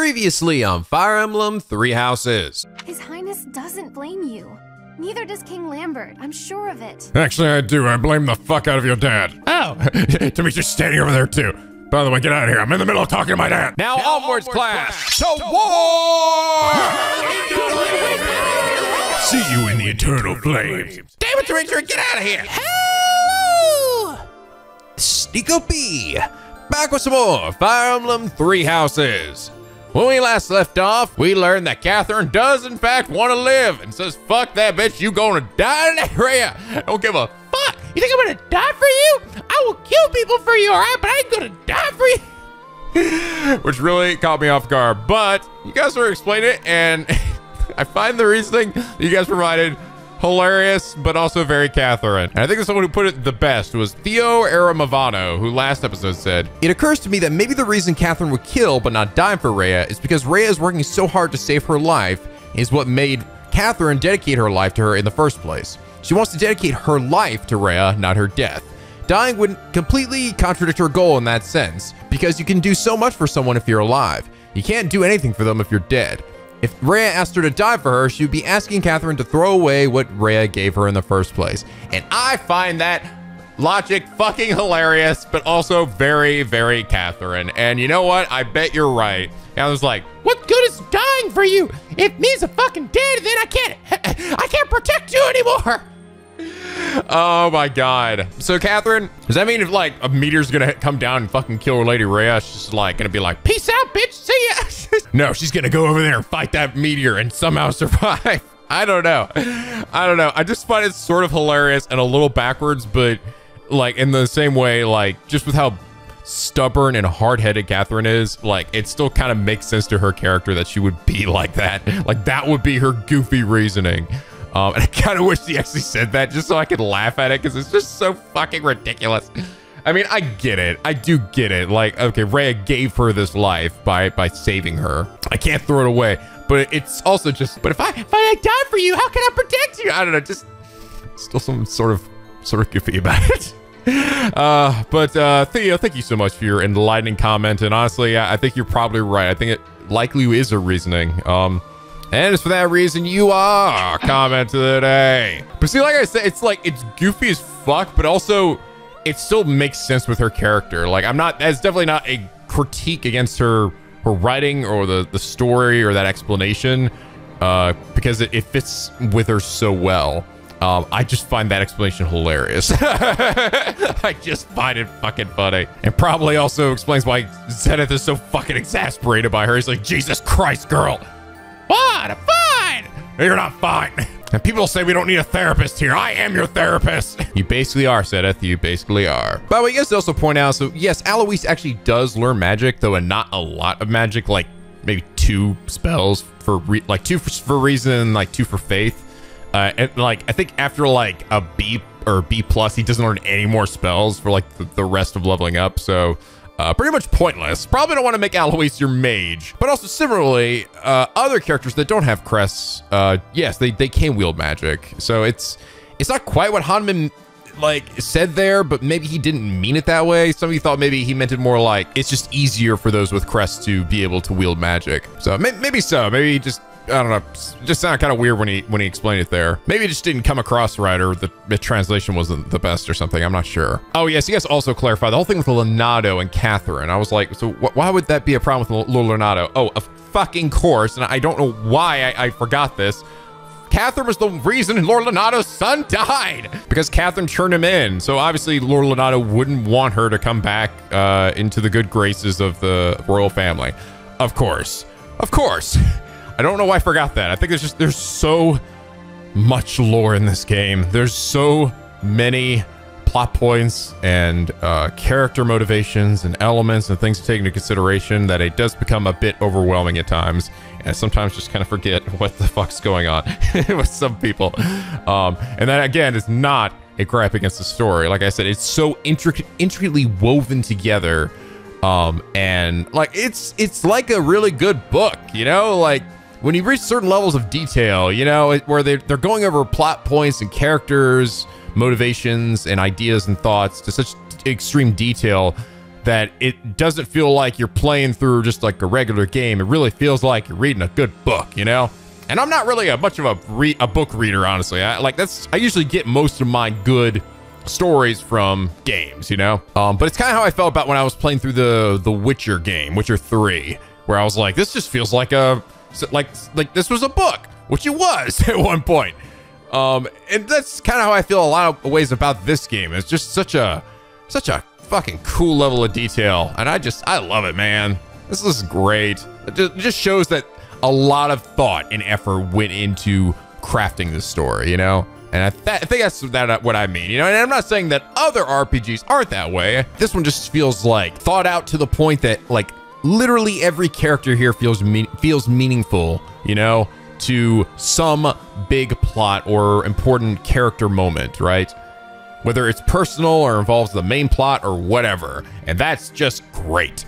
Previously on Fire Emblem Three Houses. His Highness doesn't blame you. Neither does King Lambert, I'm sure of it. Actually, I do. I blame the fuck out of your dad. Oh! Dimitri's standing over there, too. By the way, get out of here. I'm in the middle of talking to my dad. Now onwards, class! To war! See you in the eternal flames. Damn it, Dimitri, get out of here! Hello! Sneako B. Back with some more Fire Emblem Three Houses. When we last left off, we learned that Catherine does in fact want to live and says, fuck that bitch, you gonna die today, Rhea. I don't give a fuck. You think I'm gonna die for you? I will kill people for you, all right, but I ain't gonna die for you. Which really caught me off guard, but you guys were explaining it and I find the reasoning you guys provided hilarious, but also very Catherine. And I think the someone who put it the best was Theo Aramavano, who last episode said, it occurs to me that maybe the reason Catherine would kill but not die for Rhea is because Rhea is working so hard to save her life is what made Catherine dedicate her life to her in the first place. She wants to dedicate her life to Rhea, not her death. Dying wouldn't completely contradict her goal in that sense, because you can do so much for someone if you're alive. You can't do anything for them if you're dead. If Rhea asked her to die for her, she would be asking Catherine to throw away what Rhea gave her in the first place. And I find that logic fucking hilarious, but also very, very Catherine. And you know what? I bet you're right. And I was like, what good is dying for you? If me's a fucking dead, then I can't protect you anymore. Oh my God. So Catherine, does that mean if like a meteor's gonna come down and fucking kill Lady Rhea, she's like gonna be like, peace out, bitch, see ya? No, she's gonna go over there and fight that meteor and somehow survive. I don't know. I just find it sort of hilarious and a little backwards, but like in the same way, like just with how stubborn and hard-headed Catherine is, like it still kind of makes sense to her character that she would be like that. Like that would be her goofy reasoning. And I kind of wish he actually said that just so I could laugh at it because it's just so fucking ridiculous. I mean, I get it. I do get it. Like, okay, Rhea gave her this life by saving her. I can't throw it away, but it's also just, but if I die for you, how can I protect you? I don't know, just still some sort of goofy about it. But Theo, thank you so much for your enlightening comment. And honestly, I think you're probably right. I think it likely is a reasoning. And it's for that reason you are comment of the day. But see, like I said, it's like, it's goofy as fuck, but also it still makes sense with her character. Like that's definitely not a critique against her writing or the story or that explanation, because it fits with her so well. I just find that explanation hilarious. I just find it fucking funny. And probably also explains why Seteth is so fucking exasperated by her. He's like, Jesus Christ, girl. What? I'm fine. You're not fine. And people say we don't need a therapist here. I am your therapist. You basically are, Seteth. You basically are. By the way, you guys should also point out, so yes, Alois actually does learn magic, though, and not a lot of magic, like maybe 2 spells for reason and like 2 for faith. And like, I think after like a B or B+, he doesn't learn any more spells for like the rest of leveling up. So pretty much pointless. Probably don't want to make Alois your mage. But also similarly, other characters that don't have crests, yes, they can wield magic. So it's not quite what Hanneman like said there, but maybe he didn't mean it that way. Some of you thought maybe he meant it more like it's just easier for those with crests to be able to wield magic. So maybe so. Maybe he just, I don't know, just sounded kind of weird when he explained it there. Maybe it just didn't come across right, or the translation wasn't the best or something. I'm not sure. Oh yes, you guys also clarified the whole thing with Lonato and Catherine. I was like, so why would that be a problem with little Lonato? Oh, of fucking course, and I don't know why I forgot this. Catherine was the reason Lord Lonato's son died, because Catherine turned him in. So obviously Lord Lonato wouldn't want her to come back into the good graces of the royal family. Of course. I don't know why I forgot that. I think there's so much lore in this game. There's so many plot points and character motivations and elements and things to take into consideration that it does become a bit overwhelming at times. And I sometimes just kind of forget what the fuck's going on with some people. And that again is not a gripe against the story. Like I said, it's so intricately woven together. And like, it's like a really good book, you know, like, when you reach certain levels of detail, you know, where they're going over plot points and characters, motivations and ideas and thoughts to such extreme detail that it doesn't feel like you're playing through just like a regular game. It really feels like you're reading a good book, you know? And I'm not really much of a book reader, honestly. I usually get most of my good stories from games, you know? But it's kind of how I felt about when I was playing through the Witcher game, Witcher 3, where I was like, this just feels like a, like this was a book, which it was at one point. And that's kind of how I feel a lot of ways about this game. It's just such a fucking cool level of detail, and I love it, man. This is great. It just shows that a lot of thought and effort went into crafting this story, you know? And I think that's what I mean, you know? And I'm not saying that other RPGs aren't that way. This one just feels like thought out to the point that like literally every character here feels meaningful, you know, to some big plot or important character moment, right? Whether it's personal or involves the main plot or whatever. And that's just great.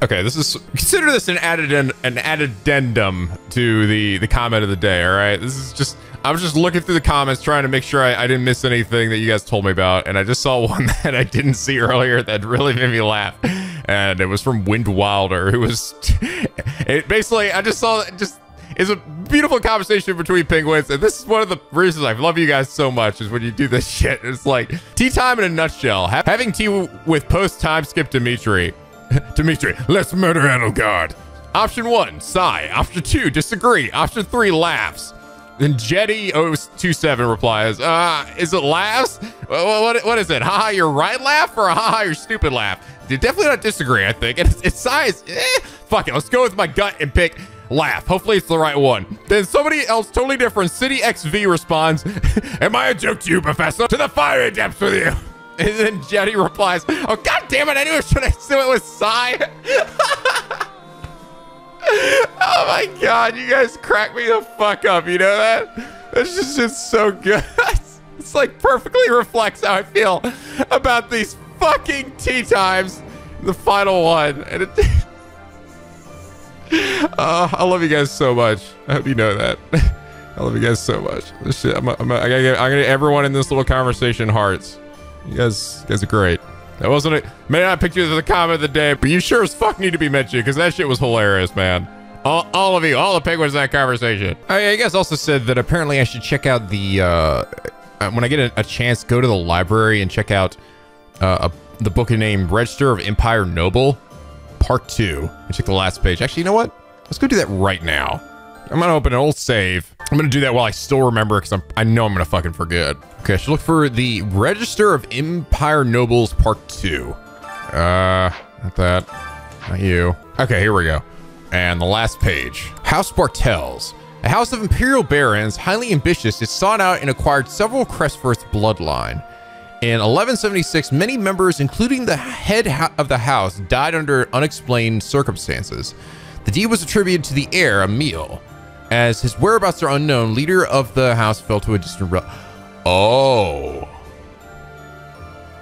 Okay, consider this an added addendum to the comment of the day, all right? This is just, I was just looking through the comments trying to make sure I didn't miss anything that you guys told me about. And I just saw one that I didn't see earlier that really made me laugh. And it was from Wind Wilder, who was, it's a beautiful conversation between penguins, and this is one of the reasons I love you guys so much, is when you do this shit. It's like tea time in a nutshell. Having tea with post time skip Dimitri. Dimitri, let's murder Adelgard. Option 1, sigh. Option 2, disagree. Option 3, laughs. Then Jetty 027 replies, is it laughs? What is it? Haha, your right laugh or haha, your stupid laugh? Dude, definitely not disagree, I think. It's sighs. Fuck it, let's go with my gut and pick laugh. Hopefully it's the right one. Then somebody else totally different, City XV, responds, am I a joke to you, Professor? To the fiery depths with you. And then Jetty replies, oh god damn it, I knew I should have said it was sigh. Oh my god, you guys crack me the fuck up, you know that? That's just so good. It's like perfectly reflects how I feel about these fucking tea times, the final one. And it I love you guys so much. I hope you know that. I love you guys so much. This shit, I gotta give everyone in this little conversation hearts. You guys are great. That wasn't it. May not pick you as the comment of the day, but you sure as fuck need to be mentioned because that shit was hilarious, man. All of you, all the penguins in that conversation. I guess also said that apparently I should check out the when I get a chance, go to the library and check out the book named Register of Empire Noble Part 2. And check the last page. Actually, you know what? Let's go do that right now. I'm gonna open an old save. I'm gonna do that while I still remember because I know I'm gonna fucking forget. Okay, I should look for the Register of Empire Nobles Part 2. Not that. Not you. Okay, here we go. And the last page. House Bartels. A house of imperial barons, highly ambitious, it sought out and acquired several crests for its bloodline. In 1176, many members, including the head of the house, died under unexplained circumstances. The deed was attributed to the heir, Emile. As his whereabouts are unknown, leader of the house fell to a distant Oh.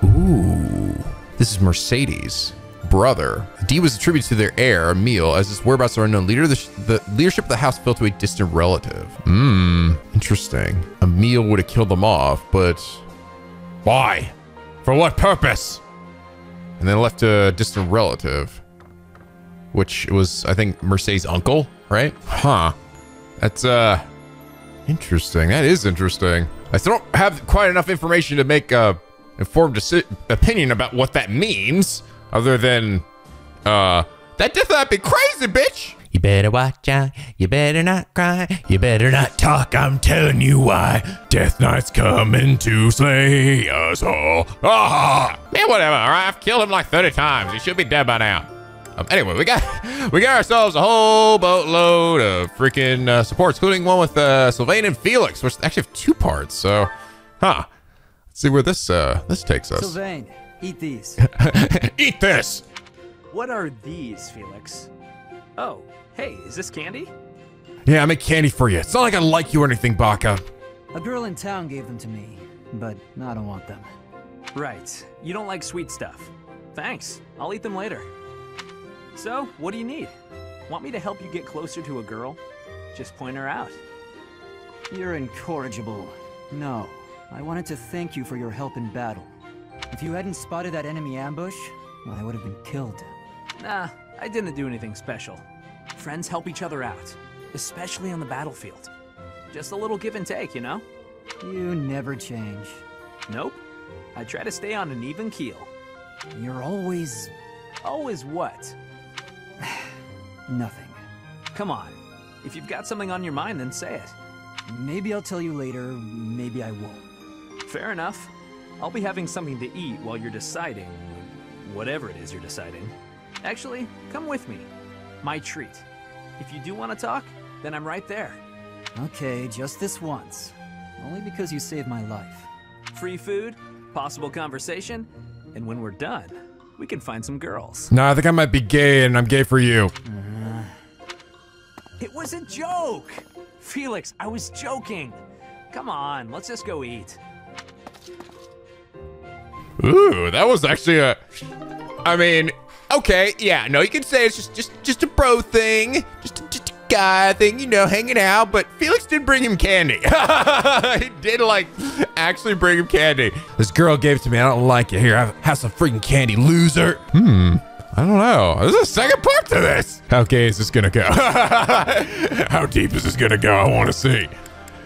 Ooh. This is Mercedes' brother. The deed was attributed to their heir, Emile. As his whereabouts are unknown, leader of the leadership of the house fell to a distant relative. Hmm. Interesting. Emile would have killed them off, but why? For what purpose? And then left a distant relative, which was, I think, Mercedes' uncle, right? Huh. That's interesting. That is interesting. I still don't have quite enough information to make a informed opinion about what that means, other than that definitely be crazy, bitch. You better watch out. You better not cry. You better not talk. I'm telling you why. Death Knight's coming to slay us all. Ah! Man, whatever. All right, I've killed him like 30 times. He should be dead by now. Anyway, we got ourselves a whole boatload of freaking supports, including one with Sylvain and Felix, which actually have two parts. So, huh? Let's see where this takes us. Sylvain, eat these. Eat this. What are these, Felix? Oh, hey, is this candy? Yeah, I make candy for you. It's not like I like you or anything, Baka. A girl in town gave them to me, but I don't want them. Right. You don't like sweet stuff. Thanks. I'll eat them later. So, what do you need? Want me to help you get closer to a girl? Just point her out. You're incorrigible. No, I wanted to thank you for your help in battle. If you hadn't spotted that enemy ambush, well, I would have been killed. Nah, I didn't do anything special. Friends help each other out, especially on the battlefield. Just a little give and take, you know? You never change. Nope. I try to stay on an even keel. You're always... Always what? Nothing. Come on. If you've got something on your mind, then say it. Maybe I'll tell you later, maybe I won't. Fair enough. I'll be having something to eat while you're deciding... whatever it is you're deciding. Actually, come with me. My treat. If you do want to talk, then I'm right there. Okay, just this once. Only because you saved my life. Free food, possible conversation, and when we're done, we can find some girls. Nah, I think I might be gay, and I'm gay for you. It was a joke! Felix, I was joking. Come on, let's just go eat. Ooh, that was actually a... I mean, okay, yeah, no, you can say it's just a bro thing. Just a guy thing, you know, hanging out, but Felix did bring him candy. He did, like, actually bring him candy. This girl gave it to me. I don't like it. Here, have some freaking candy, loser. I don't know. There's a second part to this. How gay is this gonna go? How deep is this gonna go? I want to see.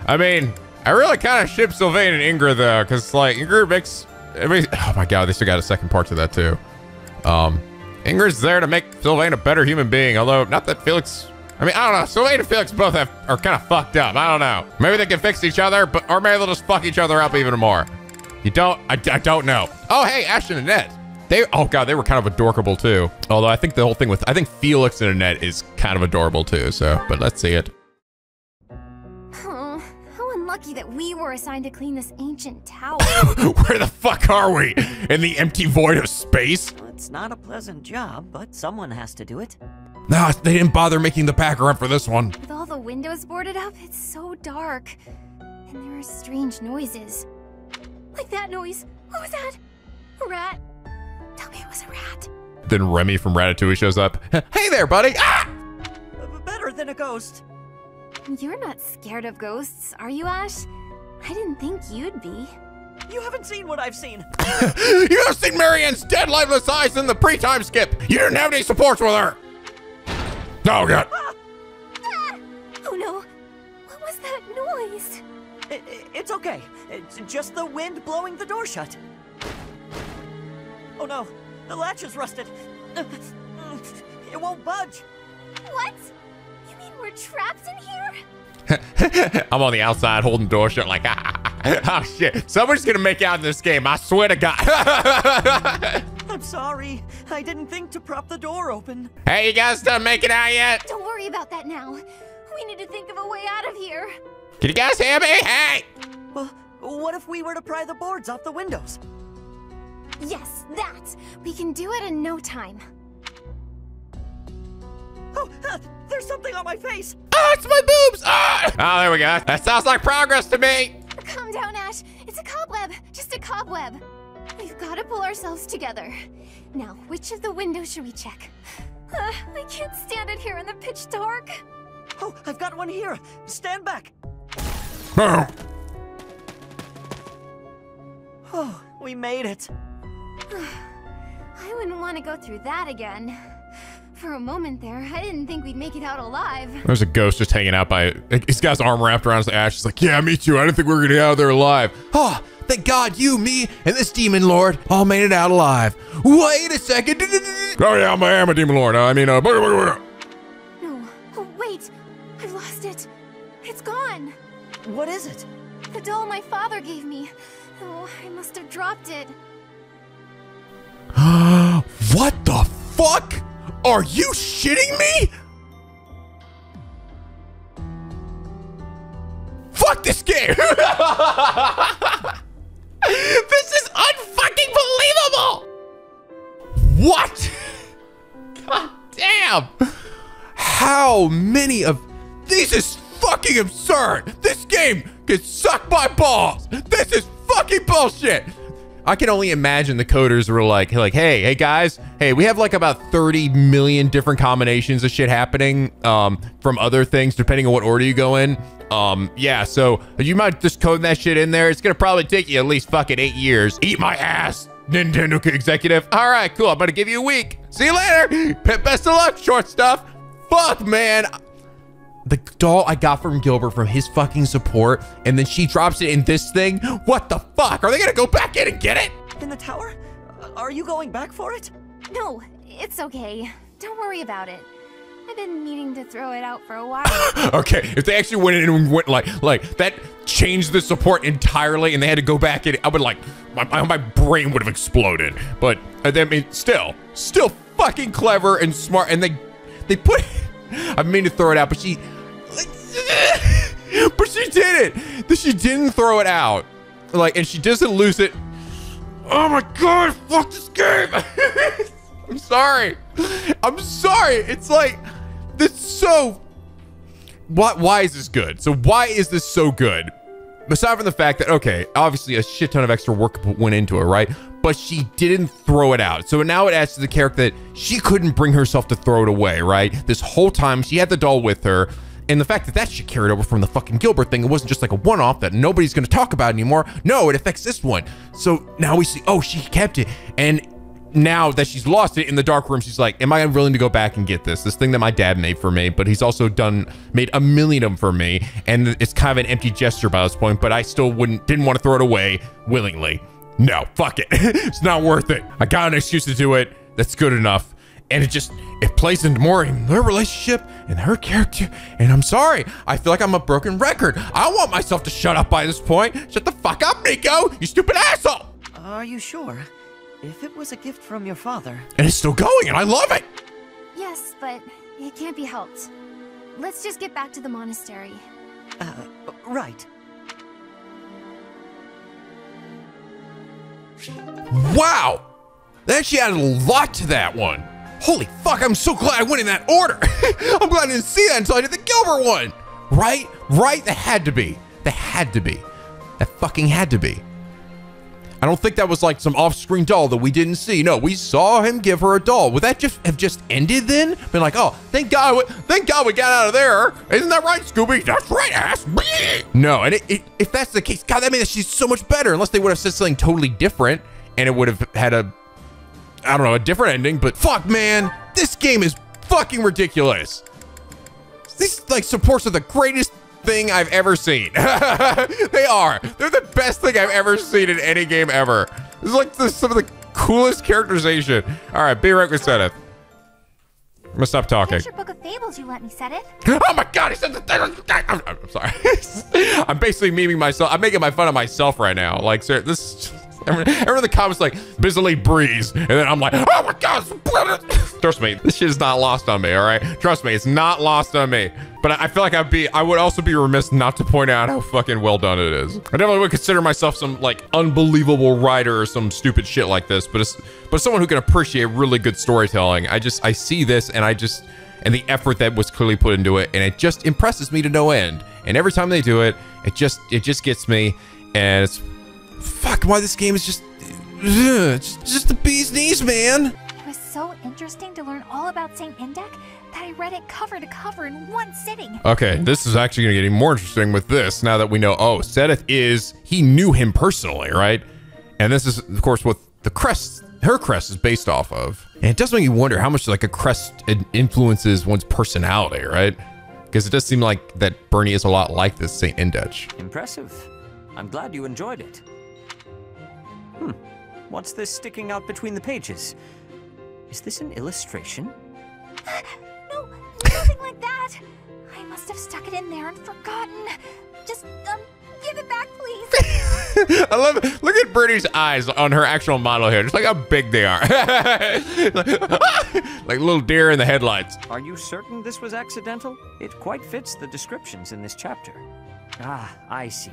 I mean, I really kind of ship Sylvain and Ingra, though, because, like, Ingra makes... Oh my god, they still got a second part to that, too. Ingra's there to make Sylvain a better human being, although not that Felix... I mean, I don't know. Sylvain and Felix both are kind of fucked up. I don't know. Maybe they can fix each other, but or maybe they'll just fuck each other up even more. You don't... I don't know. Oh, hey, Ash and Annette. They... Oh god, they were kind of adorable, too. Although I think the whole thing with... I think Felix and Annette is kind of adorable, too, so... But let's see it. Lucky that we were assigned to clean this ancient tower. Where the fuck are we? In the empty void of space? It's not a pleasant job, but someone has to do it. Nah, they didn't bother making the packer up for this one. With all the windows boarded up, it's so dark. And there are strange noises. Like that noise. What was that? A rat. Tell me it was a rat. Then Remy from Ratatouille shows up. Hey there, buddy! Ah! Better than a ghost. You're not scared of ghosts, are you, Ash? I didn't think you'd be. You haven't seen what I've seen. You have seen Marianne's dead, lifeless eyes in the pre-time skip. You didn't have any supports with her. Oh, God. Ah! Ah! Oh, no. What was that noise? It's okay. It's just the wind blowing the door shut. Oh, no. The latch is rusted. It won't budge. What? We're trapped in here? I'm on the outside holding the door shut like, ah, oh shit. Someone's gonna make out in this game, I swear to God. I'm sorry. I didn't think to prop the door open. Hey, you guys done making out yet? Don't worry about that now. We need to think of a way out of here. Can you guys hear me? Hey! Well, what if we were to pry the boards off the windows? Yes, that. We can do it in no time. Oh, there's something on my face. Ah, it's my boobs. Ah! Oh, there we go. That sounds like progress to me. Calm down, Ash. It's a cobweb. Just a cobweb. We've got to pull ourselves together. Now, which of the windows should we check? I can't stand it here in the pitch dark. Oh, I've got one here. Stand back. Oh, we made it. I wouldn't want to go through that again. For a moment there, I didn't think we'd make it out alive. There's a ghost just hanging out by... He's got his arm wrapped around his Ash. He's like, yeah, me too. I didn't think we were going to get out of there alive. Oh, thank God you, me, and this demon lord all made it out alive. Wait a second. Oh, yeah, I am a demon lord. I mean, No. Oh, wait. I've lost it. It's gone. What is it? The doll my father gave me. Oh, I must have dropped it. What the fuck? Are you shitting me? Fuck this game! This is unfucking believable! What? God damn! How many of... This is fucking absurd! This game could suck my balls! This is fucking bullshit! I can only imagine the coders were like, hey guys, hey, we have like about 30 million different combinations of shit happening from other things, depending on what order you go in. Yeah, so you might just code that shit in there. It's going to probably take you at least fucking 8 years. Eat my ass, Nintendo executive. All right, cool. I'm gonna give you a week. See you later. Best of luck, short stuff. Fuck, man. The doll I got from Gilbert from his fucking support, and then she drops it in this thing. What the fuck? Are they gonna go back in and get it? In the tower? Are you going back for it? No, it's okay. Don't worry about it. I've been meaning to throw it out for a while. Okay, if they actually went in and went like that, changed the support entirely, and they had to go back in, I would like, my brain would have exploded. But I mean, still fucking clever and smart, and they put. I mean to throw it out, but she, but she did it. That she didn't throw it out, like, and she doesn't lose it. Oh my god! Fuck this game. I'm sorry. I'm sorry. It's like this. So, what? Why is this good? So why is this so good? Aside from the fact that, okay, obviously a shit ton of extra work went into it, right? But she didn't throw it out. So now it adds to the character that she couldn't bring herself to throw it away, right? This whole time she had the doll with her. And the fact that shit carried over from the fucking Gilbert thing, it wasn't just like a one-off that nobody's gonna talk about anymore. No, it affects this one. So now we see, oh, she kept it. And now that she's lost it in the dark room, she's like, am I willing to go back and get this? This thing that my dad made for me, but he's also made a million of them for me. And it's kind of an empty gesture by this point, but I still didn't want to throw it away willingly. No, fuck it. It's not worth it. I got an excuse to do it. That's good enough. And it plays into more in their relationship and her character. And I'm sorry, I feel like I'm a broken record. I want myself to shut up by this point. Shut the fuck up, Nico, you stupid asshole. Are you sure? If it was a gift from your father. And it's still going, and I love it. Yes, but it can't be helped. Let's just get back to the monastery. Right. Wow, that she added a lot to that one. Holy fuck, I'm so glad I went in that order. I'm glad I didn't see that until I did the Gilbert one. Right? Right? That had to be. That had to be. That fucking had to be. I don't think that was like some off-screen doll that we didn't see. No, we saw him give her a doll. Would that have just ended then? Been like, oh, thank God we got out of there. Isn't that right, Scooby? That's right, ass. No, and if that's the case, God, that means that she's so much better. Unless they would have said something totally different and it would have had a, I don't know, a different ending, but fuck, man, this game is fucking ridiculous. These like supports are the greatest thing I've ever seen. They are. They're the best thing I've ever seen in any game ever. This is like some of the coolest characterization. All right, be right with Seteth. I'm gonna stop talking. Here's your book of fables you lent me, Seteth. Oh my God, he said the thing. I'm sorry. I'm basically memeing myself. I'm making fun of myself right now. Like, sir, this. Everyone in the comments like busily breeze, and then I'm like, oh my God! Trust me, this shit is not lost on me. All right, trust me, it's not lost on me. But I feel like I would also be remiss not to point out how fucking well done it is. I definitely would consider myself some like unbelievable writer or some stupid shit like this, but someone who can appreciate really good storytelling. I see this and the effort that was clearly put into it, and it just impresses me to no end. And every time they do it, it just gets me, and it's. Fuck, why this game is just the bee's knees, man. It was so interesting to learn all about Saint Indech that I read it cover to cover in one sitting. Okay, this is actually gonna get even more interesting with this now that we know, oh, Seteth he knew him personally, right? And this is, of course, what the crest, her crest is based off of. And it does make you wonder how much like a crest influences one's personality, right? Because it does seem like that Bernie is a lot like this Saint Indech. Impressive. I'm glad you enjoyed it. Hmm, what's this sticking out between the pages? Is this an illustration? No, nothing like that. I must have stuck it in there and forgotten. Just, give it back, please. I love it. Look at Bernie's eyes on her actual model here. Just like how big they are. Like little deer in the headlights. Are you certain this was accidental? It quite fits the descriptions in this chapter. Ah, I see.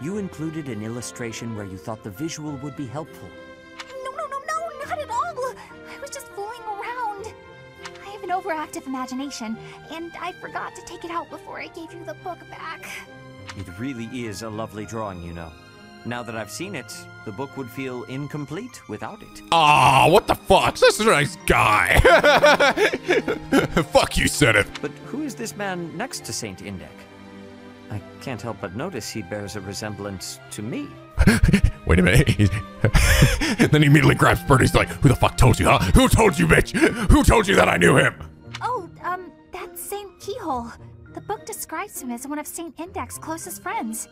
You included an illustration where you thought the visual would be helpful. No, not at all. I was just fooling around. I have an overactive imagination, and I forgot to take it out before I gave you the book back. It really is a lovely drawing, you know. Now that I've seen it, the book would feel incomplete without it. Ah, oh, what the fuck? This is a nice guy. Fuck you, Seteth. But who is this man next to Saint Indech? I can't help but notice he bears a resemblance to me. Wait a minute. Then he immediately grabs Bernie's like, who the fuck told you, huh? Who told you, bitch? Who told you that I knew him? Oh, that Saint Keyhole. The book describes him as one of Saint Indech's closest friends.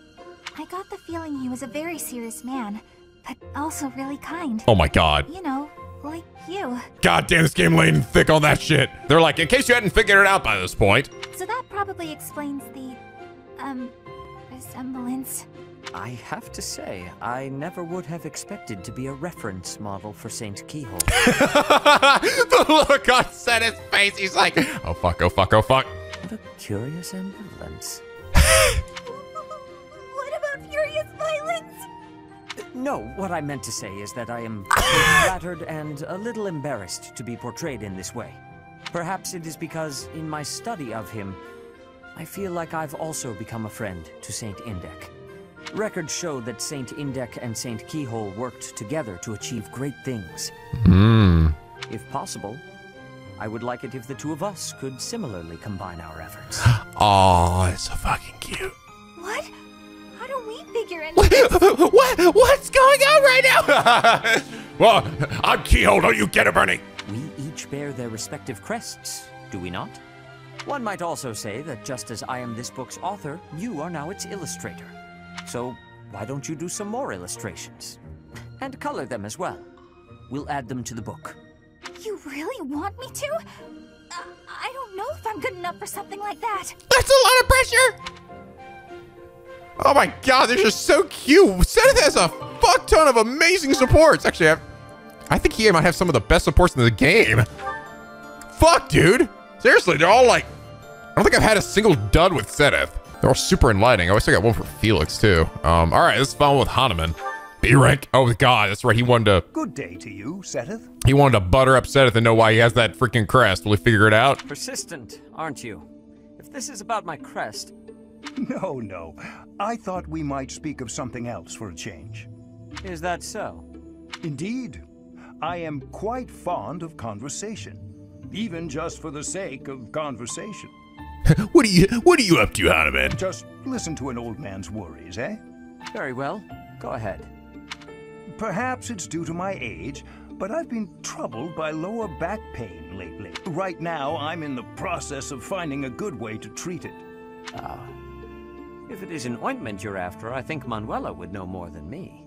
I got the feeling he was a very serious man, but also really kind. Oh my god. You know, like you. God damn, this game laying thick on that shit. They're like, in case you hadn't figured it out by this point. So that probably explains the, resemblance. I have to say, I never would have expected to be a reference model for Saint Keyhole. The look on Seteth's face, he's like, oh fuck, oh fuck, oh fuck. What a curious ambivalence. What about furious violence? No, what I meant to say is that I am flattered and a little embarrassed to be portrayed in this way. Perhaps it is because, in my study of him, I feel like I've also become a friend to Saint Indech. Records show that Saint Indech and Saint Keyhole worked together to achieve great things. Mm. If possible, I would like it if the two of us could similarly combine our efforts. Oh, that's so fucking cute. What? How do we figure in what? What's going on right now? Well, I'm Keyhole, don't you get it, Bernie? We each bear their respective crests, do we not? One might also say that just as I am this book's author, you are now its illustrator. So, why don't you do some more illustrations? And color them as well. We'll add them to the book. You really want me to? I don't know if I'm good enough for something like that. That's a lot of pressure! Oh my god, they're just so cute. Seteth has a fuck ton of amazing supports. Actually, I think he might have some of the best supports in the game. Fuck, dude. Seriously, they're all like... I don't think I've had a single dud with Seteth. They're all super enlightening. I always got one for Felix, too. All right, let's follow with Hanneman. B-rank. Oh, God, that's right. He wanted to... Good day to you, Seteth. He wanted to butter up Seteth and know why he has that freaking crest. Will he figure it out? Persistent, aren't you? If this is about my crest... No, no. I thought we might speak of something else for a change. Is that so? Indeed. I am quite fond of conversation. Even just for the sake of conversation. What are you up to, Hanneman? Just listen to an old man's worries, eh? Very well. Go ahead. Perhaps it's due to my age, but I've been troubled by lower back pain lately. Right now, I'm in the process of finding a good way to treat it. Ah. If it is an ointment you're after, I think Manuela would know more than me.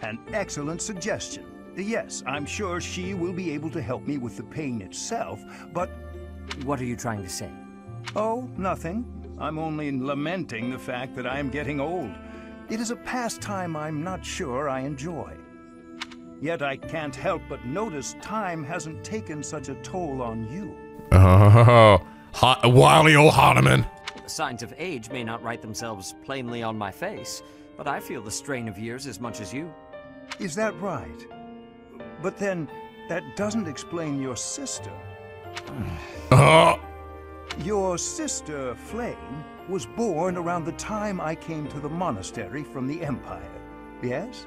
An excellent suggestion. Yes, I'm sure she will be able to help me with the pain itself, but... What are you trying to say? Oh, nothing. I'm only lamenting the fact that I am getting old. It is a pastime I'm not sure I enjoy. Yet I can't help but notice time hasn't taken such a toll on you. Oh, wily old Hanneman. The signs of age may not write themselves plainly on my face, but I feel the strain of years as much as you. Is that right? But then, that doesn't explain your sister. Your sister, Flane, was born around the time I came to the monastery from the Empire, yes?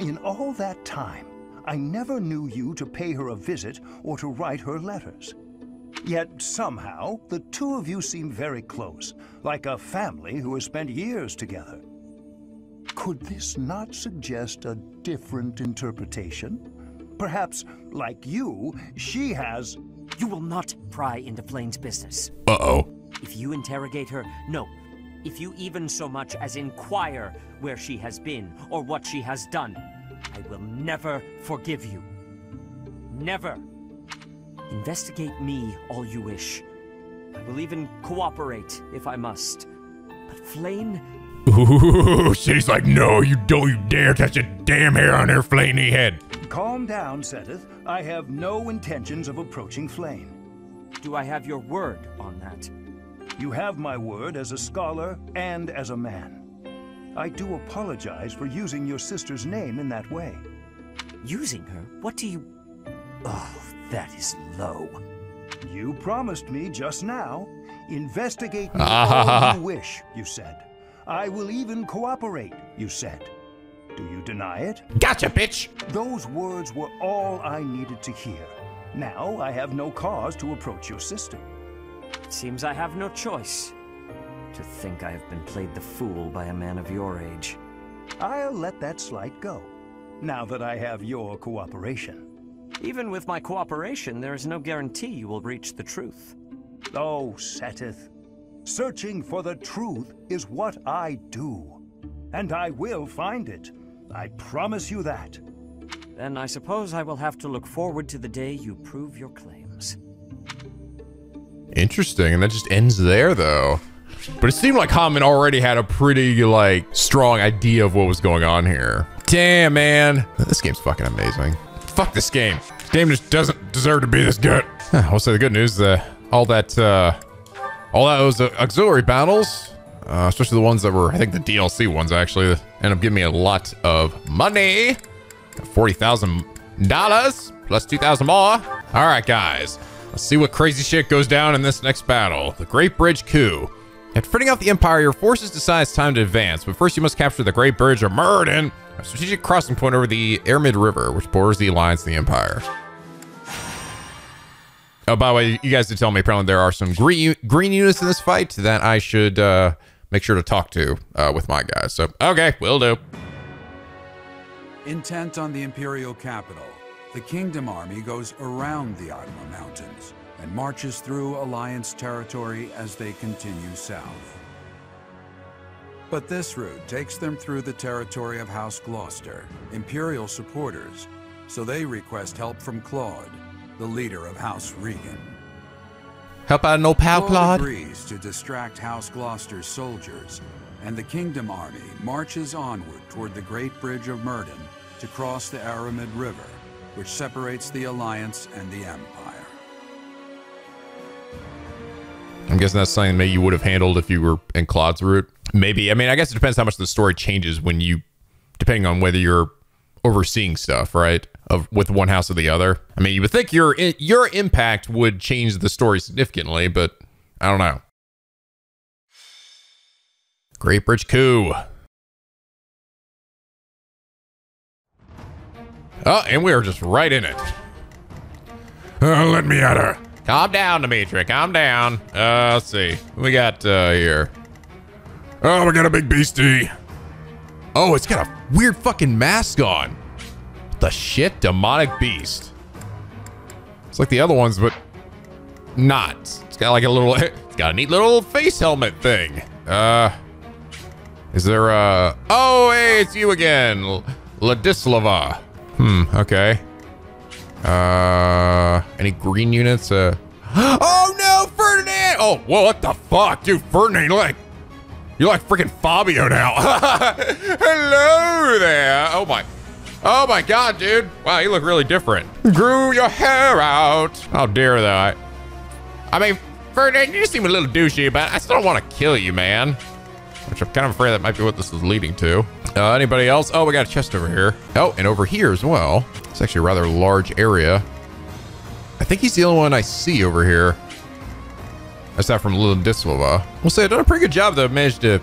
In all that time, I never knew you to pay her a visit or to write her letters. Yet somehow, the two of you seem very close, like a family who has spent years together. Could this not suggest a different interpretation? Perhaps, like you, she has... You will not pry into Flane's business. Uh-oh. If you interrogate her, no. If you even so much as inquire where she has been or what she has done, I will never forgive you. Never. Investigate me all you wish. I will even cooperate if I must. But Flane... Ooh, she's like, no, you don't you dare touch a damn hair on her Flaney head. Calm down, Seteth. I have no intentions of approaching Flane. Do I have your word on that? You have my word as a scholar and as a man. I do apologize for using your sister's name in that way. Using her? What do you... Oh, that is low. You promised me just now. Investigate me all you wish, you said. I will even cooperate, you said. Do you deny it? Gotcha, bitch! Those words were all I needed to hear. Now I have no cause to approach your sister. It seems I have no choice. To think I have been played the fool by a man of your age. I'll let that slight go, now that I have your cooperation. Even with my cooperation, there is no guarantee you will reach the truth. Oh, Seteth. Searching for the truth is what I do. And I will find it. I promise you that. Then I suppose I will have to look forward to the day you prove your claims. Interesting, and that just ends there, though. But it seemed like Hanneman already had a pretty, like, strong idea of what was going on here. Damn, man. This game's fucking amazing. Fuck this game. This game just doesn't deserve to be this good. I'll say the good news, all those auxiliary battles, especially the ones that were, I think the DLC ones actually, end up giving me a lot of money. $40,000 plus 2,000 more. All right, guys. Let's see what crazy shit goes down in this next battle. The Great Bridge Coup. After fitting out the Empire, your forces decide it's time to advance, but first you must capture the Great Bridge of Myrddin, a strategic crossing point over the Aramid River, which borders the Alliance and the Empire. Oh, by the way, you guys did tell me apparently there are some green units in this fight that I should make sure to talk to with my guys. So, okay, will do. Intent on the Imperial capital, the Kingdom Army goes around the Agma Mountains and marches through Alliance territory as they continue south. But this route takes them through the territory of House Gloucester, Imperial supporters, so they request help from Claude, the leader of House Regan. Help out an old pal, Claude. Claude agrees to distract House Gloucester's soldiers, and the Kingdom Army marches onward toward the Great Bridge of Myrddin to cross the Aramid River, which separates the Alliance and the Empire. I'm guessing that's something maybe you would have handled if you were in Claude's route. Maybe. I mean, I guess it depends how much the story changes when you, depending on whether you're overseeing stuff, right? With one house or the other. I mean, you would think your impact would change the story significantly, but I don't know. Great Bridge Coup. Oh, and we are just right in it. Oh, let me at her. Calm down, Dimitri. Calm down. Let's see. What we got here? Oh, we got a big beastie. Oh, it's got a weird fucking mask on. What the shit? Demonic beast. It's like the other ones, but not. It's got like a little... It's got a neat little face helmet thing. Is there a... Oh, hey, it's you again. Ladislava. Hmm, okay. Any green units? Oh no, Ferdinand! Oh, whoa, what the fuck, dude? Ferdinand, you're like freaking Fabio now. Hello there. Oh my God, dude. Wow, you look really different. Grew your hair out. How dare that? I mean, Ferdinand, you seem a little douchey, but I still don't want to kill you, man. Which I'm kind of afraid that might be what this is leading to. Anybody else? Oh, we got a chest over here. Oh, and over here as well. It's actually a rather large area. I think he's the only one I see over here. That's that from Ladislava. We'll say I've done a pretty good job though. Managed to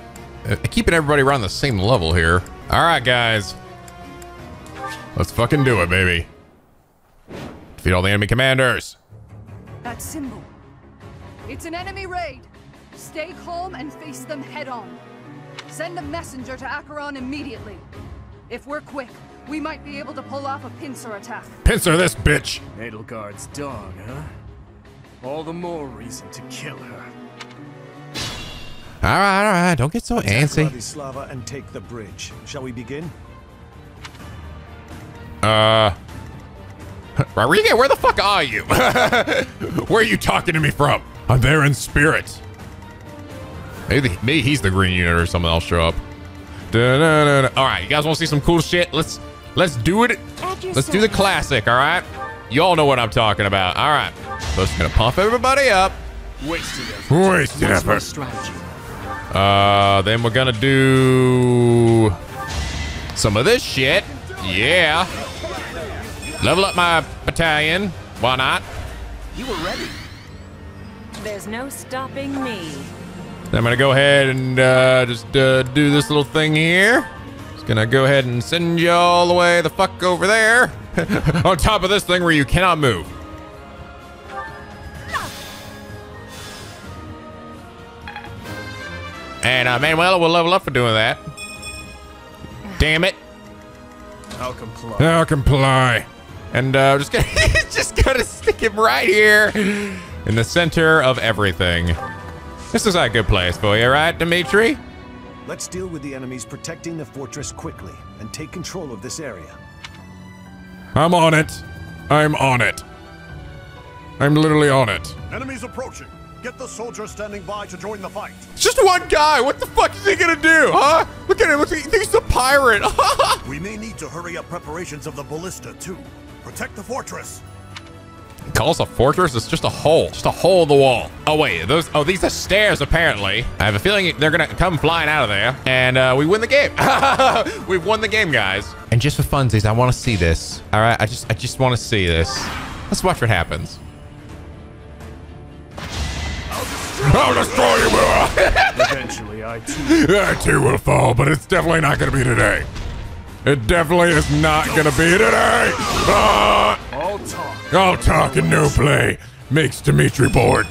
keeping everybody around the same level here. All right, guys. Let's fucking do it, baby. Defeat all the enemy commanders. That symbol. It's an enemy raid. Stay calm and face them head on. Send a messenger to Acheron immediately. If we're quick, we might be able to pull off a pincer attack. Pincer this bitch! Adelgard's dog, huh? All the more reason to kill her. All right. Don't get so antsy. Ladislava and take the bridge. Shall we begin? Rodriguez, where the fuck are you? Where are you talking to me from? I'm there in spirit. Maybe he's the green unit or someone else show up. Da-da-da-da. All right, you guys want to see some cool shit? Let's do it. Let's do the classic, all right? You all know what I'm talking about. All right. So it's going to pump everybody up. Wasted effort. Then we're going to do some of this shit. Yeah. Level up my battalion. Why not? You were ready. There's no stopping me. I'm gonna go ahead and just do this little thing here. Just gonna go ahead and send you all the way the fuck over there. On top of this thing where you cannot move. And Manuela will level up for doing that. Damn it. I'll comply. I'll comply. And just gonna just gonna stick him right here in the center of everything. This is a good place for you, right, Dimitri? Let's deal with the enemies protecting the fortress quickly and take control of this area. I'm on it. I'm on it. I'm literally on it. Enemies approaching. Get the soldier standing by to join the fight. It's just one guy. What the fuck is he gonna do, huh? Look at him. He thinks he's a pirate. We may need to hurry up preparations of the ballista too. Protect the fortress. He calls a fortress? It's just a hole in the wall. Oh wait, those. Oh, these are stairs apparently. I have a feeling they're gonna come flying out of there, and we win the game. We've won the game, guys. And just for funsies, I want to see this. All right, I just want to see this. Let's watch what happens. I'll destroy you. Eventually, I too will fall, but it's definitely not gonna be today. It definitely is not gonna be today. All talk and no play makes Dimitri bored.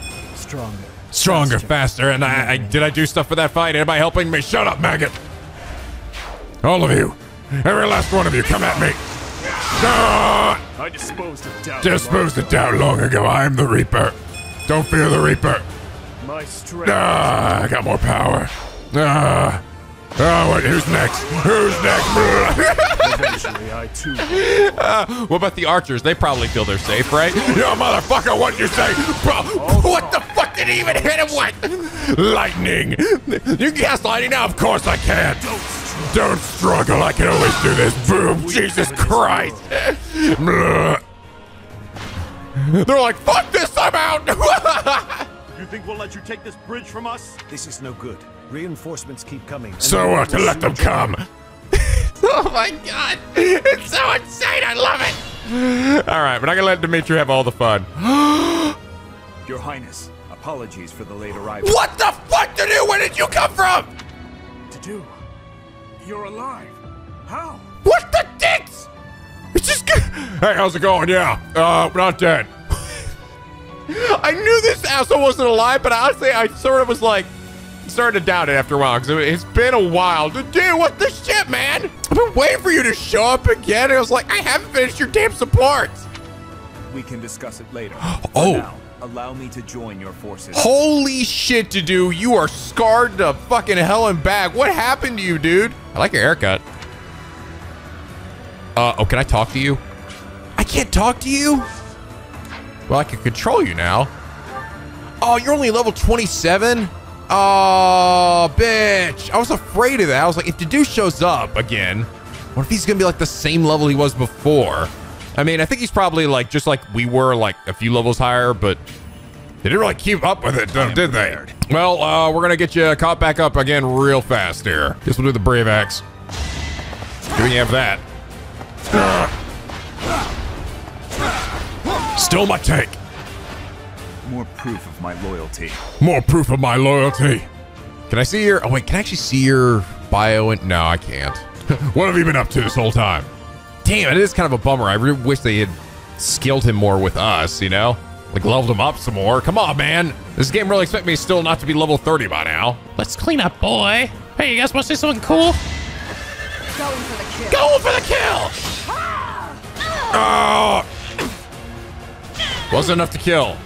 Stronger, faster. And I did I do stuff for that fight? Am I helping me? Shut up, maggot! All of you, every last one of you, come at me. I disposed of doubt. Long ago. I am the Reaper. Don't fear the Reaper. My strength. I got more power. Wait, who's next? Eventually, I too. What about the archers? They probably feel they're safe, right? Yo, motherfucker, what'd you say? Bro, what the fuck did he even hit him with? Lightning. You can cast lightning now? Of course I can. Don't struggle. I can always do this. Boom. Jesus Christ. They're like, fuck this, I'm out. You think we'll let you take this bridge from us? This is no good. Reinforcements keep coming. So what? To let them come. Oh my god. It's so insane. I love it. All right, but I can let Dimitri have all the fun. Your Highness, apologies for the late arrival. What the fuck to do? Where did you come from? To do? You're alive. How? What the dicks? It's just good. Hey, how's it going? Yeah. We're not dead. I knew this asshole wasn't alive, but honestly, I sort of was like, started to doubt it after a while, because it's been a while. Dude, what the shit, man? I've been waiting for you to show up again, and I was like, I haven't finished your damn support. We can discuss it later. Oh. Now, allow me to join your forces. Holy shit, Dedue, you are scarred to fucking hell and back. What happened to you, dude? I like your haircut. Oh, can I talk to you? I can't talk to you? Well, I can control you now. Oh, you're only level 27? Oh, bitch. I was afraid of that. I was like, if Dedue shows up again, what if he's going to be like the same level he was before? I mean, I think he's probably like, just like we were like a few levels higher, but they didn't really keep up with it, did they? Well, we're going to get you caught back up again real fast here. Guess we'll do the Brave Axe. Do we have that? Still my tank. More proof of my loyalty. Can I see your... Oh, wait. Can I actually see your bio? And no, I can't. What have you been up to this whole time? Damn, it is kind of a bummer. I really wish they had skilled him more with us, you know? Like, leveled him up some more. Come on, man. This game really expect me still not to be level 30 by now. Let's clean up, boy. Hey, you guys want to see something cool? Going for the kill. Ah! Oh! Wasn't enough to kill.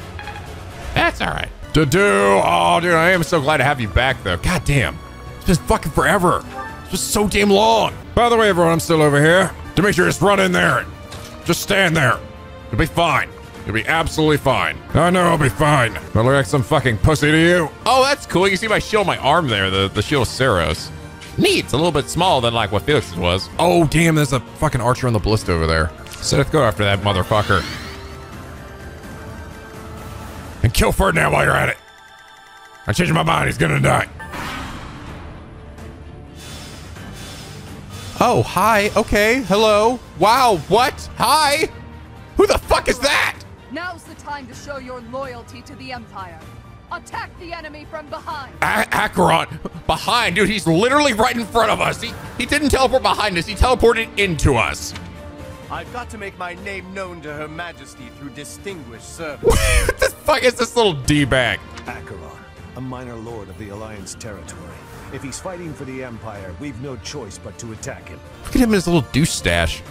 That's all right. Dedue. Oh, dude, I am so glad to have you back, though. God damn. It's been fucking forever. It's just so damn long. By the way, everyone, I'm still over here. Dimitri, just run in there. Just stand there. You'll be fine. You'll be absolutely fine. I know I'll be fine. I look like some fucking pussy to you. Oh, that's cool. You can see my shield on my arm there, the shield of Saros. Neat. It's a little bit smaller than like what Felix was. Oh, damn. There's a fucking archer on the ballista over there. Seteth, go after that motherfucker. And kill Ferdinand while you're at it. I changed my mind. He's gonna die. Oh, hi. Okay. Hello. Wow. What? Hi. Who the fuck is that? Now's the time to show your loyalty to the Empire. Attack the enemy from behind. Acheron. Behind, dude. He's literally right in front of us. He didn't teleport behind us. He teleported into us. I've got to make my name known to Her Majesty through distinguished service. What the fuck is this little D-bag? Acheron, a minor lord of the Alliance territory. If he's fighting for the Empire, we've no choice but to attack him. Look at him in his little douche stash.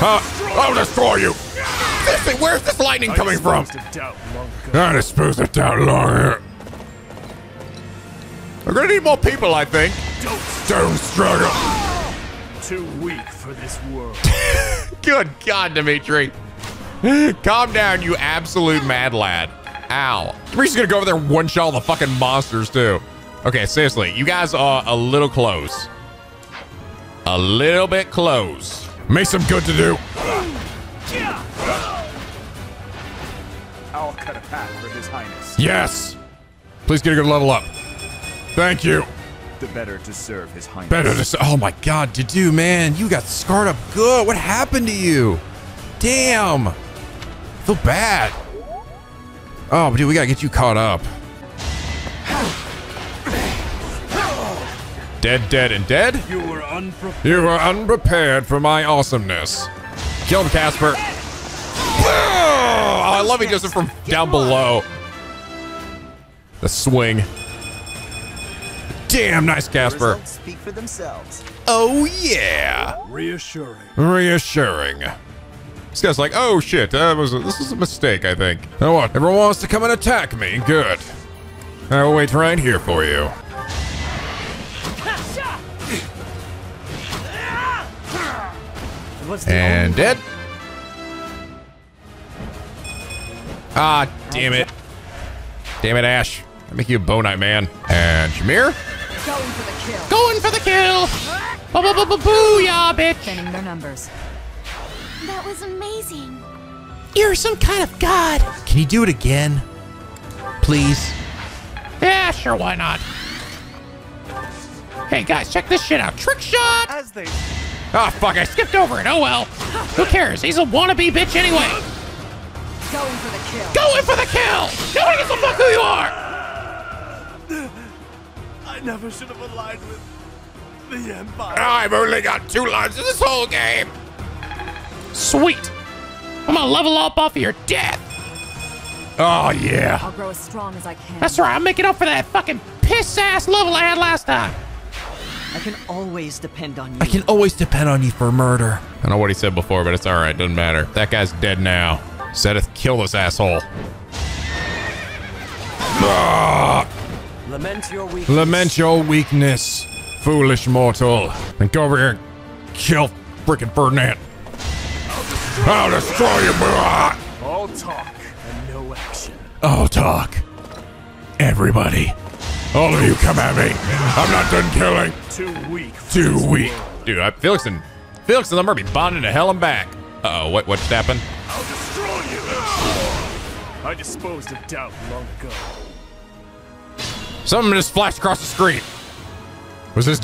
I'll destroy you! Where's this lightning coming from? I disposed of doubt long ago. We're gonna need more people, I think. Don't struggle. Too weak for this world. Good God, Dimitri. Calm down, you absolute mad lad. Ow. Dimitri's gonna go over there and one-shot all the fucking monsters, too. Okay, seriously, you guys are a little close. A little bit close. Make some good to do. I'll cut a path for His Highness. Yes. Please get a good level up. Thank you. The better to serve His Highness. Better to serve. Oh my God, Dedue, man, you got scarred up good. What happened to you? Damn. I feel bad. Oh, dude, we gotta get you caught up. Dead, dead, and dead. You were unprepared for my awesomeness. Kill him, Casper. Oh, I love he does it from down below. The swing. Damn, nice, Casper. Speak for themselves. Oh yeah. Reassuring. This guy's like, oh shit, this is a mistake, I think. Oh, what? Everyone wants to come and attack me. Good. I will wait right here for you. And dead. Ah, damn it. Damn it, Ash. I make you a bow knight, man. And Shamir? Going for the kill. Booyah, bitch. Sending their numbers. That was amazing. You're some kind of god. Can you do it again? Please? Yeah, sure, why not? Hey, guys, check this shit out. Trick shot. Ah, fuck, I skipped over it. Oh, well. Who cares? He's a wannabe bitch anyway. Going for the kill! No one gives a fuck who you are! I never should have aligned with the Empire. I've only got 2 lives in this whole game. Sweet. I'm gonna level up off of your death. Oh, yeah. I'll grow as strong as I can. That's right. I'm making up for that fucking piss-ass level I had last time. I can always depend on you for murder. I don't know what he said before, but it's all right. Doesn't matter. That guy's dead now. Seteth, kill this asshole. Lament your weakness, foolish mortal. And go over here and kill frickin' Ferdinand. I'll destroy you, bro. All talk and no action. All talk. Everybody. All of you, come at me. I'm not done killing. Too weak. Dude, Felix and I'm gonna be bonded to hell and back. Uh-oh, what just happened? I'll destroy you. I disposed of doubt long ago. Something just flashed across the screen. Was this...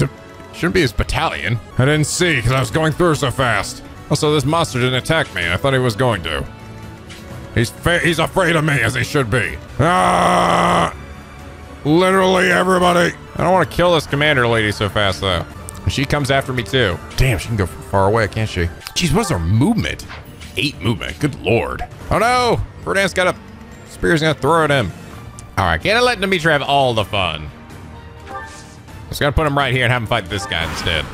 shouldn't be his battalion. I didn't see because I was going through so fast. Also, this monster didn't attack me. I thought he was going to. He's afraid of me, as he should be. Ah! Literally everybody. I don't want to kill this commander lady so fast, though. She comes after me, too. Damn, she can go far away, can't she? Jeez, what's her movement? 8 movement. Good lord. Oh, no. Ferdinand's got a spear he's going to throw at him. All right, can't I let Dimitri have all the fun? I'm just going to put him right here and have him fight this guy instead.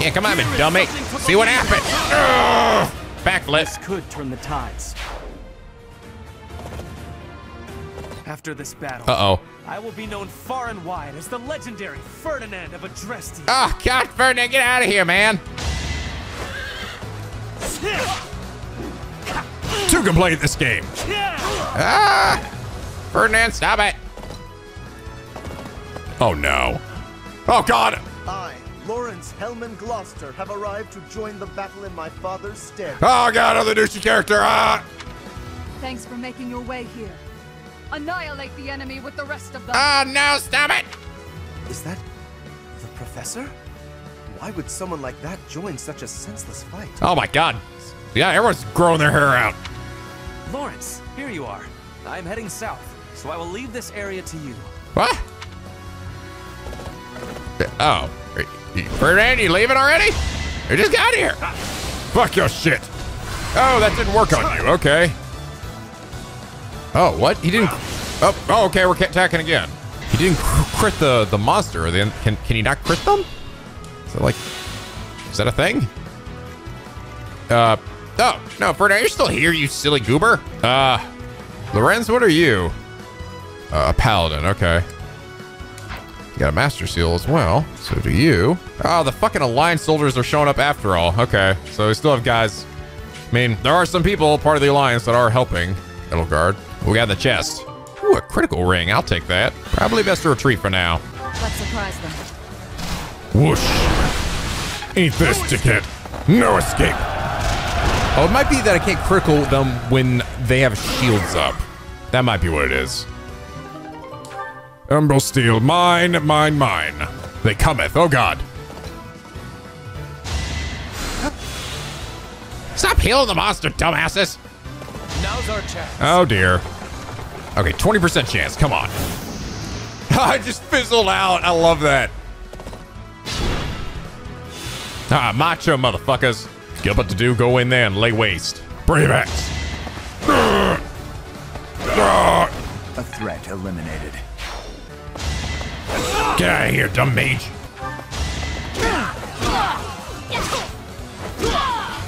Yeah, come on, you dummy. See what happens. Backflip. Could turn the tides. After this battle, I will be known far and wide as the legendary Ferdinand of Adresti. Oh, God, Ferdinand, get out of here, man. Too complete this game. Ah, Ferdinand, stop it. Oh, no. Oh, God. I, Lorenz, Hellman Gloucester, have arrived to join the battle in my father's stead. Oh, God, other douchey character. Ah. Thanks for making your way here. Annihilate the enemy with the rest of them. Oh, no, stop it! Is that the professor? Why would someone like that join such a senseless fight? Oh, my God. Yeah, everyone's growing their hair out. Lorenz, here you are. I'm heading south, so I will leave this area to you. What? Oh. Ferdinand, you leaving already? You just got here. Fuck your shit. Oh, that didn't work on you. Okay. Oh, what? He didn't... Oh, okay, we're attacking again. He didn't crit the monster. Then can he not crit them? Is that like... Is that a thing? Oh, no, Ferdinand, you're still here, you silly goober. Lorenz, what are you? A paladin, okay. You got a master seal as well. So do you. Oh, the fucking Alliance soldiers are showing up after all. Okay, so we still have guys. I mean, there are some people, part of the Alliance, that are helping. Edelgard. We got the chest. Ooh, a critical ring. I'll take that. Probably best to retreat for now. Let's surprise them. Whoosh. Eat this, dickhead. No escape. Oh, it might be that I can't critical them when they have shields up. That might be what it is. Umbral steel. Mine, mine, mine. They cometh. Oh, God. Stop healing the monster, dumbasses. Now's our chance. Oh, dear. Okay, 20% chance. Come on. I just fizzled out. I love that. Ah, macho motherfuckers. Gilbert Dedue, go in there and lay waste. Brave axe. A threat eliminated. Get out of here, dumb mage.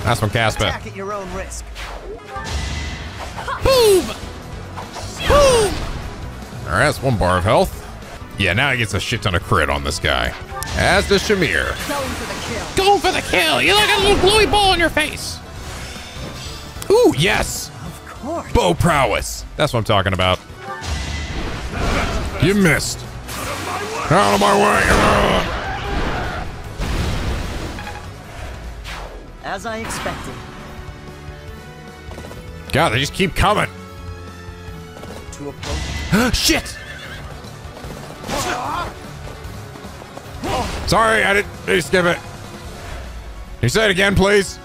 That's from Casper. Attack at your own risk. Boom! Boom! All right, that's one bar of health. Yeah, now he gets a shit ton of crit on this guy. As does Shamir. Going for the kill. Going for the kill. You got a little glowy ball in your face. Ooh, yes. Of course. Bow prowess. That's what I'm talking about. You missed. Out of my way. As I expected. God, they just keep coming. To approach. Shit! Sorry, I didn't skip it. Can you say it again, please?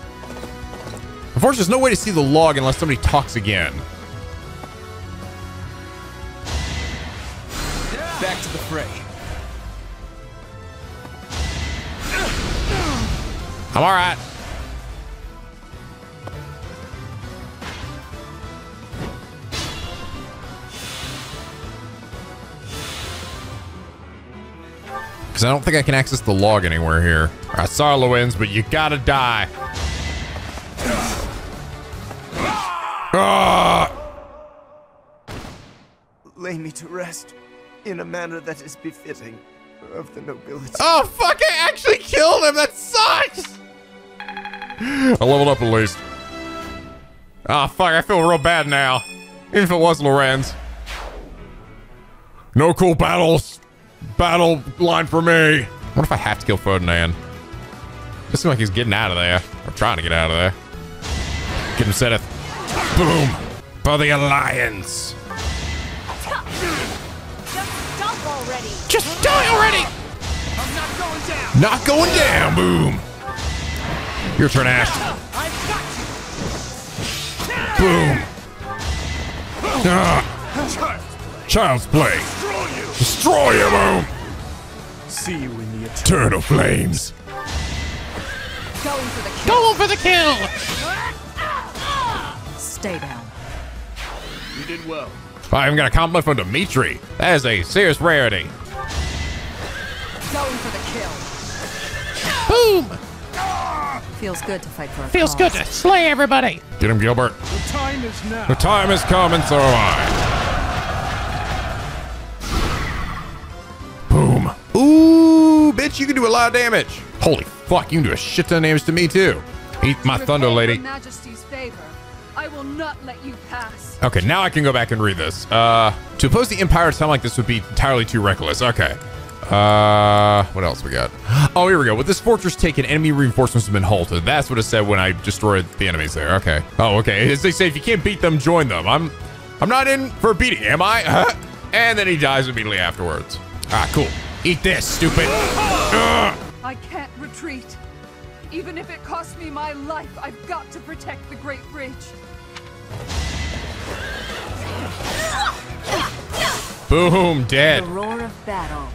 Unfortunately, there's no way to see the log unless somebody talks again. Back to the fray. I'm all right. Because I don't think I can access the log anywhere here. I saw Lorenz, but you gotta die. Lay me to rest in a manner that is befitting of the nobility. Oh, fuck, I actually killed him. That sucks. I leveled up at least. Ah, fuck, I feel real bad now. Even if it was Lorenz. No cool battles. Battle line for me. What if I have to kill Ferdinand? Doesn't seem like he's getting out of there. Or trying to get out of there. Get him, Seteth. Boom. For the Alliance. Just dump already. Just die already. I'm not going down. Not going down. Boom. Your turn, Ash. I've got you. Boom. Child's play. Destroy him, boom! See you in the eternal flames. Going for the kill! Stay down. You did well. I'm gonna compliment from Dimitri. That is a serious rarity. Going for the kill. Boom! Feels good to fight for a Feels cause. Good to slay everybody. Get him, Gilbert. The time is now. The time has come, and so am I. Boom. Ooh, bitch, you can do a lot of damage. Holy fuck, you can do a shit ton of damage to me, too. Eat my thunder, lady. Majesty's favor. I will not let you pass. Okay, now I can go back and read this. To oppose the Empire at a time like this would be entirely too reckless. Okay. What else we got? Oh, here we go. With this fortress taken, enemy reinforcements have been halted. That's what it said when I destroyed the enemies there. Okay. Oh, okay. As they say, if you can't beat them, join them. I'm not in for beating, am I? And then he dies immediately afterwards. Ah, cool. Eat this, stupid. I can't retreat. Even if it costs me my life, I've got to protect the Great Bridge. Boom, dead. The roar of battle.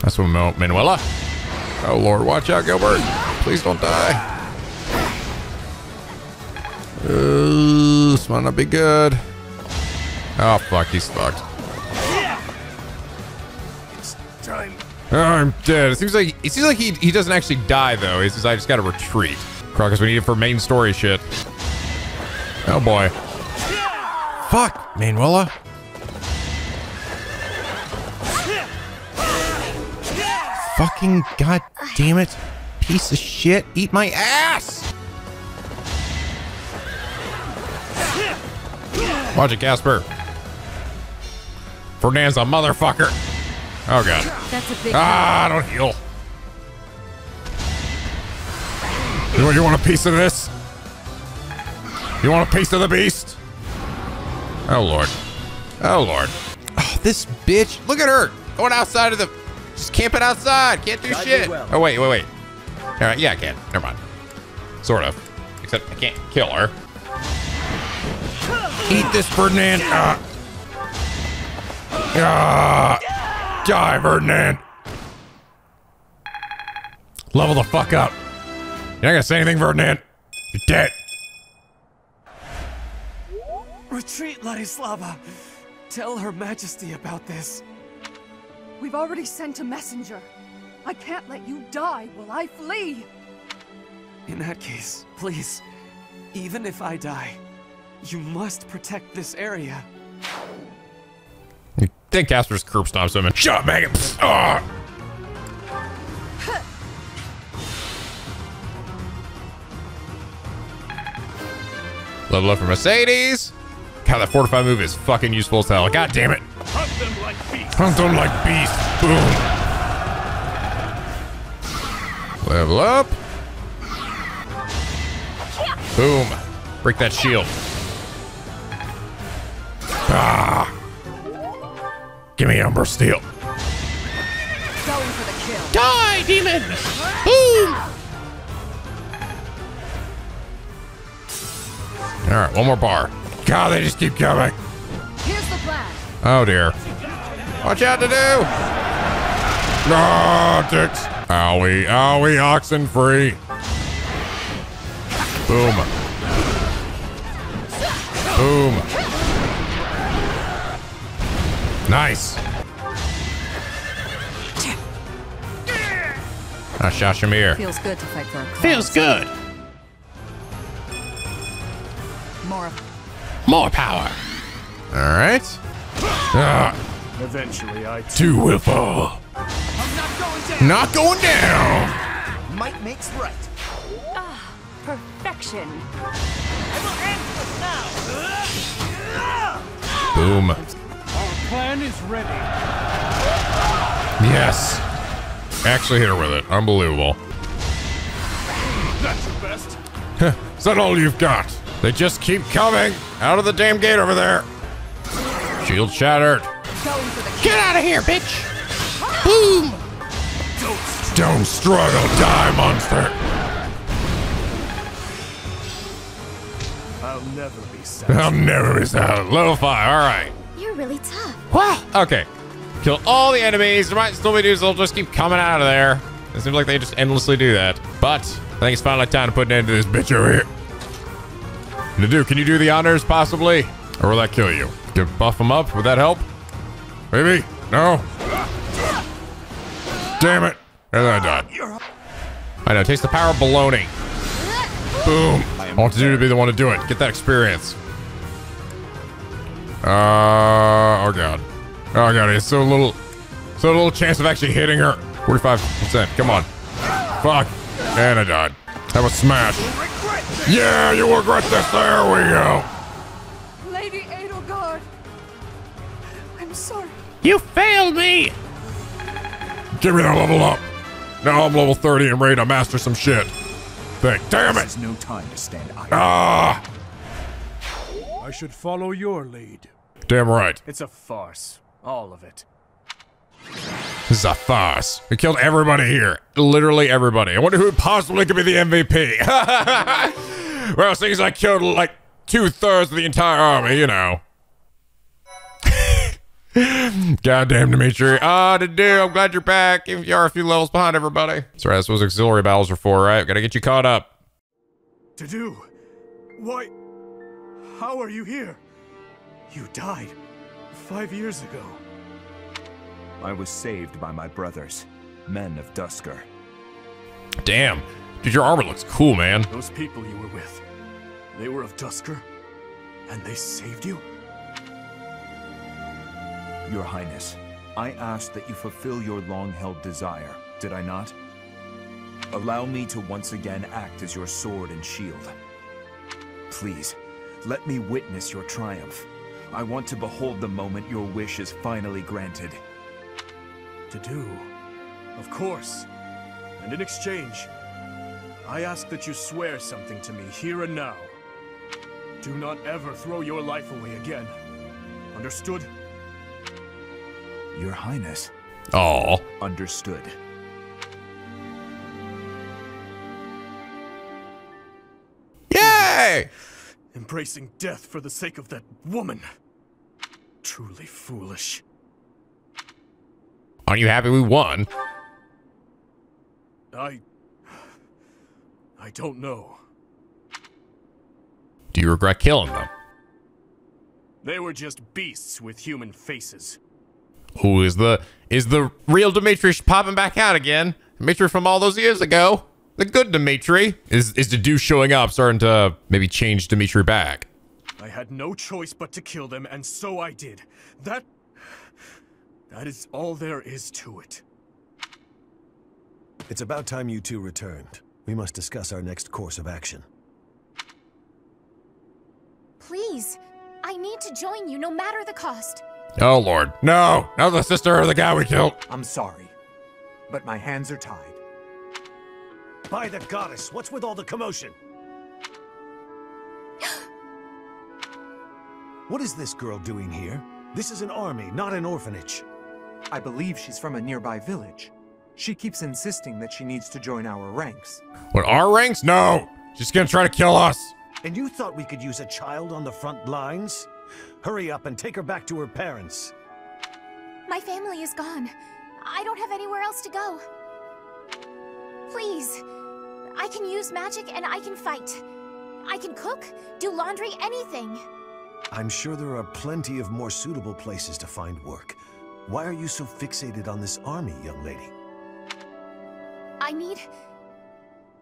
That's from Manuela. Oh, Lord, watch out, Gilbert. Please don't die. This might not be good. Oh fuck, he's fucked. It's time. Oh, I'm dead. It seems like he doesn't actually die though. He says I just gotta retreat. Crocus, we need it for main story shit. Oh boy. Fuck, Manuela. Fucking goddamn it, piece of shit! Eat my ass! Watch it, Casper. Ferdinand's a motherfucker. Oh god. That's a big I don't heal. You want a piece of this? You want a piece of the beast? Oh lord. Oh lord. Oh, this bitch. Look at her going outside of the. Just camping outside. Can't do shit. Well. Oh wait, wait, wait. All right, yeah, I can. Never mind. Sort of. Except I can't kill her. Eat this, Ferdinand! Die, Ferdinand! Level the fuck up! You're not gonna say anything, Ferdinand! You're dead! Retreat, Ladislava! Tell Her Majesty about this. We've already sent a messenger. I can't let you die while I flee! In that case, please, even if I die, you must protect this area. You think Casper's curb stops him and shut up, Megan! Level up for Mercedes! God, that 4-5 move is fucking useful as hell. God damn it! Hunt them like beasts! Hunt them like beasts! Boom! Level up! Boom! Break that shield! Ah! Give me Umber Steel. Going for the kill. Die, demon! Boom! All right, one more bar. God, they just keep coming. Here's the plan. Oh dear. Watch out, Dedue! No, dicks. Owie, owie, oxen free. Boom. Boom. Nice. Ah, Shashamir. Feels good to fight for a cause. Feels good. More power. All right. Eventually, I too will fall. I'm not going down. Not going down. Might makes right. Ah, perfection. I will end this now. Boom. Plan is ready. Yes. Actually hit her with it. Unbelievable. That's your best. Is that all you've got? They just keep coming out of the damn gate over there. Shield shattered. Get out of here, bitch. Boom. Don't struggle, die, monster. I'll never be satisfied. I'll never be satisfied. Lo-fi. All right. You're really tough. Wow. Okay. Kill all the enemies. There might still be dudes that'll just keep coming out of there. It seems like they just endlessly do that. But I think it's finally time to put an end to this bitch over here. Dedue, can you do the honors possibly? Or will that kill you? Can buff them up? Would that help? Maybe? No? Damn it. And I died. I know. Taste the power of baloney. Boom. All I have to do to be the one to do it. Get that experience. Oh god. Oh god, it's so little chance of actually hitting her. 45%, come on. Fuck. And I died. That was smash. Yeah, you will regret this. There we go. Lady Adelgard. I'm sorry. You failed me! Give me that level up. Now I'm level 30 and ready to master some shit. Damn it! There's no time to stand idle. Ah! I should follow your lead. Damn right. It's a farce. All of it. This is a farce. We killed everybody here. Literally everybody. I wonder who possibly could be the MVP. Well, seeing as I killed like 2/3 of the entire army, you know. Goddamn, Dimitri. Ah, Dedue, I'm glad you're back. Even if you are a few levels behind everybody. Sorry, that's what auxiliary battles are for, right? Gotta get you caught up. Dedue, why? How are you here? You died. 5 years ago. I was saved by my brothers, men of Duscur. Damn. Dude, your armor looks cool, man. Those people you were with, they were of Duscur? And they saved you? Your Highness, I asked that you fulfill your long-held desire, did I not? Allow me to once again act as your sword and shield. Please, let me witness your triumph. I want to behold the moment your wish is finally granted. Dedue, of course. And in exchange, I ask that you swear something to me here and now. Do not ever throw your life away again. Understood? Your Highness. Oh. Understood. Yay! Embracing death for the sake of that woman. Truly foolish. Aren't you happy we won? I don't know. Do you regret killing them? They were just beasts with human faces. Who is the real Dimitri popping back out again? Dimitri from all those years ago. The good Dimitri. Is Dedue showing up starting to maybe change Dimitri back? I had no choice but to kill them, and so I did. That is all there is to it. It's about time you two returned. We must discuss our next course of action. Please, I need to join you no matter the cost. Oh, Lord. No! Not the sister of the guy we killed. I'm sorry, but my hands are tied. By the goddess, what's with all the commotion? What is this girl doing here? This is an army, not an orphanage. I believe she's from a nearby village. She keeps insisting that she needs to join our ranks. What, our ranks? No! She's gonna try to kill us. And you thought we could use a child on the front lines? Hurry up and take her back to her parents. My family is gone. I don't have anywhere else to go. Please. I can use magic and I can fight. I can cook, do laundry, anything. I'm sure there are plenty of more suitable places to find work. Why are you so fixated on this army, young lady? I need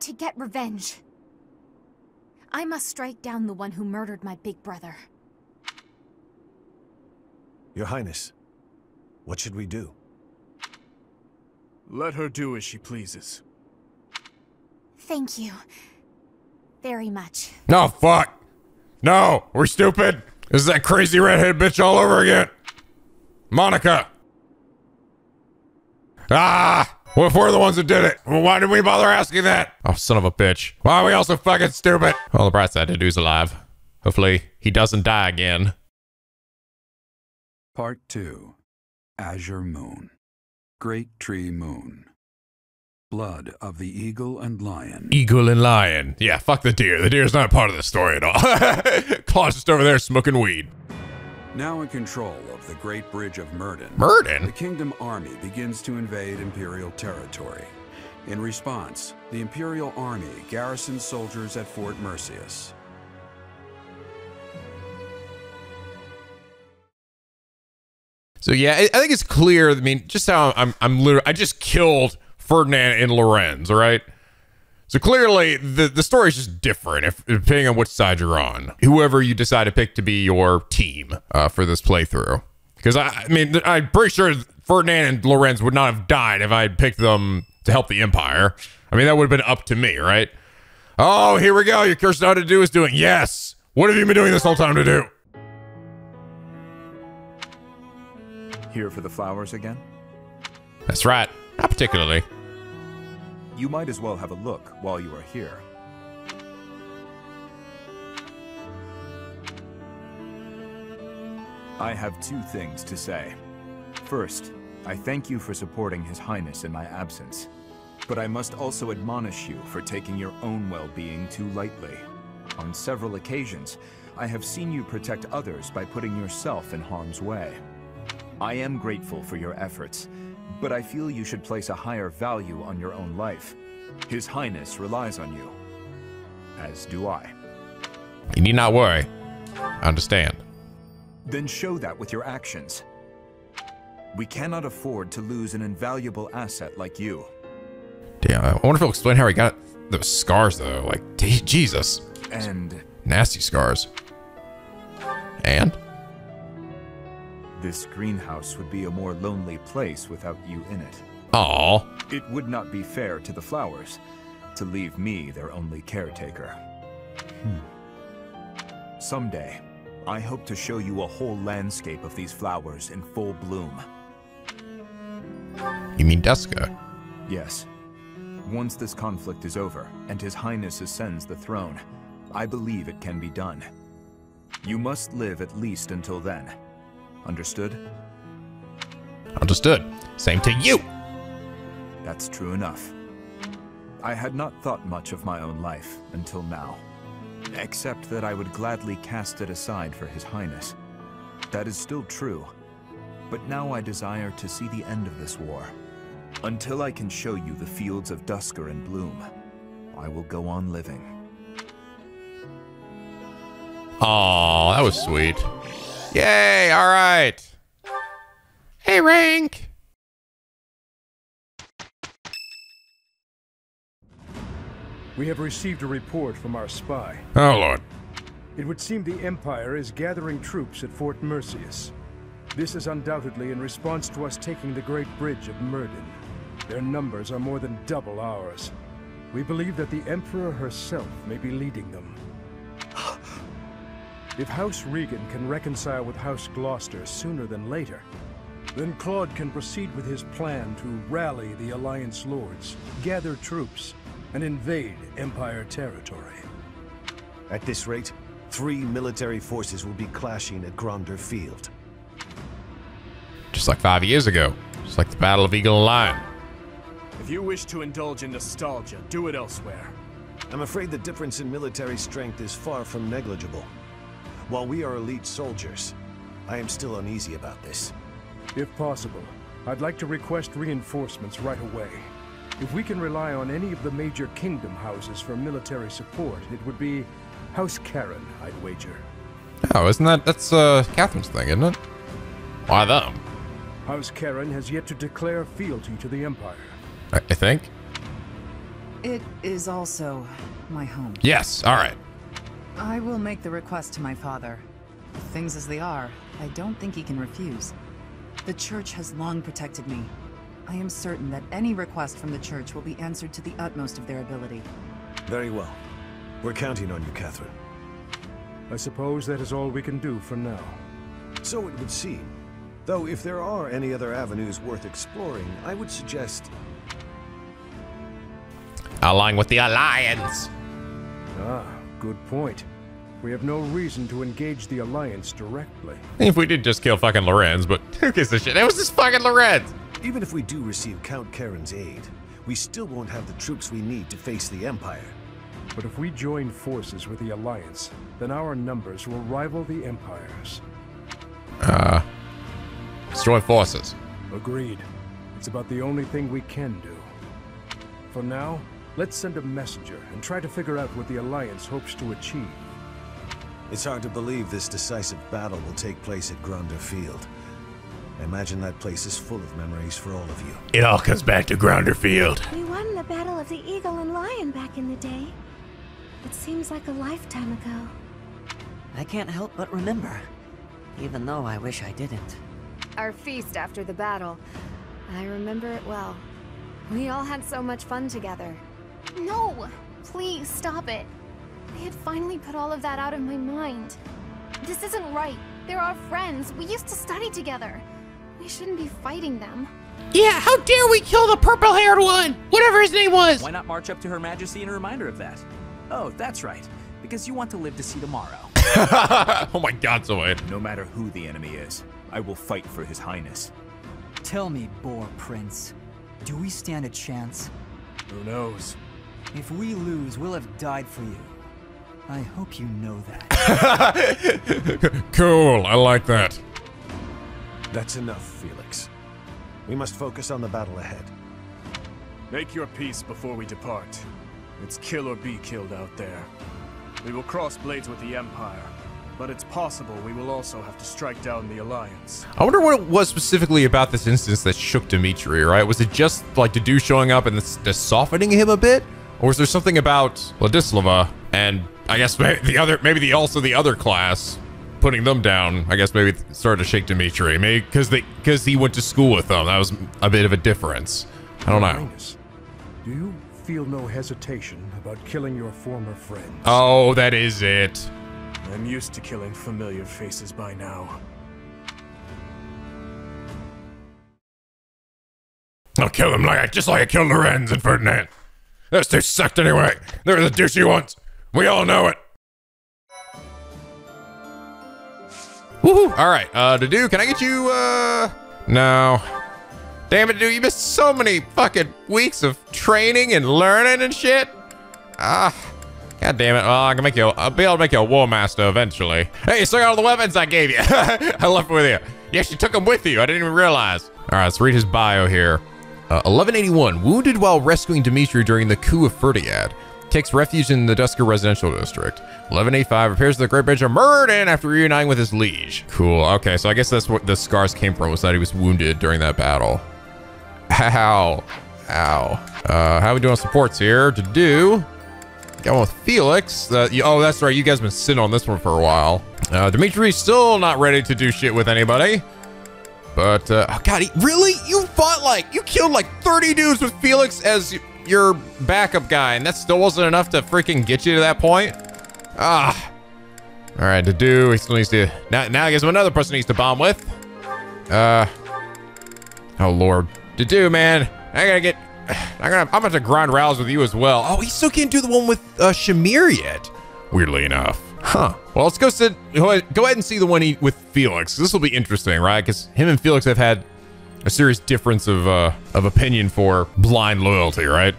to get revenge. I must strike down the one who murdered my big brother. Your Highness, what should we do? Let her do as she pleases. Thank you. Very much. No, fuck. No, we're stupid. This is that crazy redhead bitch all over again. Monica. Ah, well, if we're the ones that did it, well, why did we bother asking that? Oh, son of a bitch. Why are we all so fucking stupid? Well, the bright side, Dedue's alive. Hopefully, he doesn't die again. Part 2. Azure Moon. Great Tree Moon. Blood of the Eagle and Lion. Eagle and Lion. Yeah, fuck the deer. The deer's not part of the story at all. Claude's just over there smoking weed. Now in control of the Great Bridge of Myrddin. Myrddin? The Kingdom Army begins to invade Imperial territory. In response, the Imperial Army garrisons soldiers at Fort Mercedes. So yeah, I think it's clear. I mean, just how I'm literally, I just killed Ferdinand and Lorenz, all right? So clearly, the story is just different if, depending on which side you're on. Whoever you decide to pick to be your team for this playthrough, because I mean, I'm pretty sure Ferdinand and Lorenz would not have died if I had picked them to help the Empire. I mean, that would have been up to me, right? Oh, here we go. Your curse now Dedue is doing. Yes. What have you been doing this whole time, Dedue? Here for the flowers again? That's right. Not particularly. You might as well have a look while you are here. I have two things to say. First, I thank you for supporting His Highness in my absence, but I must also admonish you for taking your own well-being too lightly. On several occasions, I have seen you protect others by putting yourself in harm's way. I am grateful for your efforts, but I feel you should place a higher value on your own life. His Highness relies on you, as do I. You need not worry. I understand. Then show that with your actions. We cannot afford to lose an invaluable asset like you. Damn, I wonder if he'll explain how he got those scars, though. Like, Jesus. And... nasty scars. And? This greenhouse would be a more lonely place without you in it. Aww. It would not be fair to the flowers to leave me their only caretaker. Someday, I hope to show you a whole landscape of these flowers in full bloom. You mean Duscur? Yes. Once this conflict is over, and His Highness ascends the throne, I believe it can be done. You must live at least until then. Understood? Understood. Same to you! That's true enough. I had not thought much of my own life until now. Except that I would gladly cast it aside for His Highness. That is still true. But now I desire to see the end of this war. Until I can show you the fields of Duscur in bloom, I will go on living. Aww, that was sweet. Yay, alright. Hey, Rank! We have received a report from our spy. Oh, Lord. It would seem the Empire is gathering troops at Fort Mercius. This is undoubtedly in response to us taking the Great Bridge of Myrddin. Their numbers are more than double ours. We believe that the Emperor herself may be leading them. If House Regan can reconcile with House Gloucester sooner than later, then Claude can proceed with his plan to rally the Alliance Lords, gather troops, and invade Empire territory. At this rate, 3 military forces will be clashing at Grounder Field. Just like 5 years ago. Just like the Battle of Eagle Lion. If you wish to indulge in nostalgia, do it elsewhere. I'm afraid the difference in military strength is far from negligible. While we are elite soldiers, I am still uneasy about this. If possible, I'd like to request reinforcements right away. If we can rely on any of the major kingdom houses for military support, it would be House Karen, I'd wager. Oh, isn't that... that's Catherine's thing, isn't it? Why them? House Karen has yet to declare fealty to the Empire. I think. It is also my home. Yes, alright. I will make the request to my father. Things as they are, I don't think he can refuse. The Church has long protected me. I am certain that any request from the Church will be answered to the utmost of their ability. Very well. We're counting on you, Catherine. I suppose that is all we can do for now. So it would seem. Though if there are any other avenues worth exploring, I would suggest... allying with the Alliance! Ah, good point. We have no reason to engage the Alliance directly. If we did just kill fucking Lorenz, but who gives a shit? That was just fucking Lorenz! Even if we do receive Count Karen's aid, we still won't have the troops we need to face the Empire. But if we join forces with the Alliance, then our numbers will rival the Empire's. Let's join forces. Agreed. It's about the only thing we can do. For now, let's send a messenger and try to figure out what the Alliance hopes to achieve. It's hard to believe this decisive battle will take place at Grounder Field. I imagine that place is full of memories for all of you. It all comes back to Grounder Field. We won the Battle of the Eagle and Lion back in the day. It seems like a lifetime ago. I can't help but remember, even though I wish I didn't. Our feast after the battle. I remember it well. We all had so much fun together. No! Please stop it. I had finally put all of that out of my mind. This isn't right. They're our friends. We used to study together. We shouldn't be fighting them. Yeah, how dare we kill the purple-haired one! Whatever his name was! Why not march up to Her Majesty and remind her of that? Oh, that's right. Because you want to live to see tomorrow. Oh my god, Sylvain. No matter who the enemy is, I will fight for His Highness. Tell me, Boar Prince, do we stand a chance? Who knows? If we lose, we'll have died for you. I hope you know that. Cool, I like that. That's enough, Felix. We must focus on the battle ahead. Make your peace before we depart. It's kill or be killed out there. We will cross blades with the Empire, But it's possible we will also have to strike down the alliance. I wonder what it was specifically about this instance that shook Dimitri, right? Was it just like Dedue showing up and this softening him a bit? Or was there something about Ladislava and I guess maybe also the other class putting them down? I guess maybe it started to shake Dimitri. Maybe because he went to school with them. That was a bit of a difference. I don't know. Do you feel no hesitation about killing your former friends? Oh, that is it. I'm used to killing familiar faces by now. I'll kill them just like I killed Lorenz and Ferdinand. Those two sucked anyway. They're the douchey ones. We all know it. Woohoo! All right, Dedue, can I get you? No. Damn it, Dedue! You missed so many fucking weeks of training and learning and shit. God damn it. Well, I can make you, I'll be able to make you a war master eventually. Hey, you still got all the weapons I gave you. I left them with you. You actually took them with you. I didn't even realize. All right, let's read his bio here. 1181, wounded while rescuing Dimitri during the coup of Ferdiad. Takes refuge in the Duscur residential district. 1185, appears at the Great Bridge of Myrddin after reuniting with his liege. Cool, okay, so I guess that's what the scars came from, was that he was wounded during that battle. Ow. Ow. How are we doing on supports here? Dedue. Got one with Felix. Oh, that's right. You guys have been sitting on this one for a while. Dimitri's still not ready to do shit with anybody. But, oh God, really? You fought you killed like 30 dudes with Felix as your backup guy, and that still wasn't enough to freaking get you to that point? Ah. All right, Dedue, he still needs to, now I guess another person needs to bomb with. Oh Lord. Dedue, man, I'm about to grind rounds with you as well. Oh, he still can't do the one with Shamir yet. Weirdly enough. Huh. Well, let's go ahead and see the one with Felix. This will be interesting, right? Because him and Felix have had a serious difference of opinion for blind loyalty, right?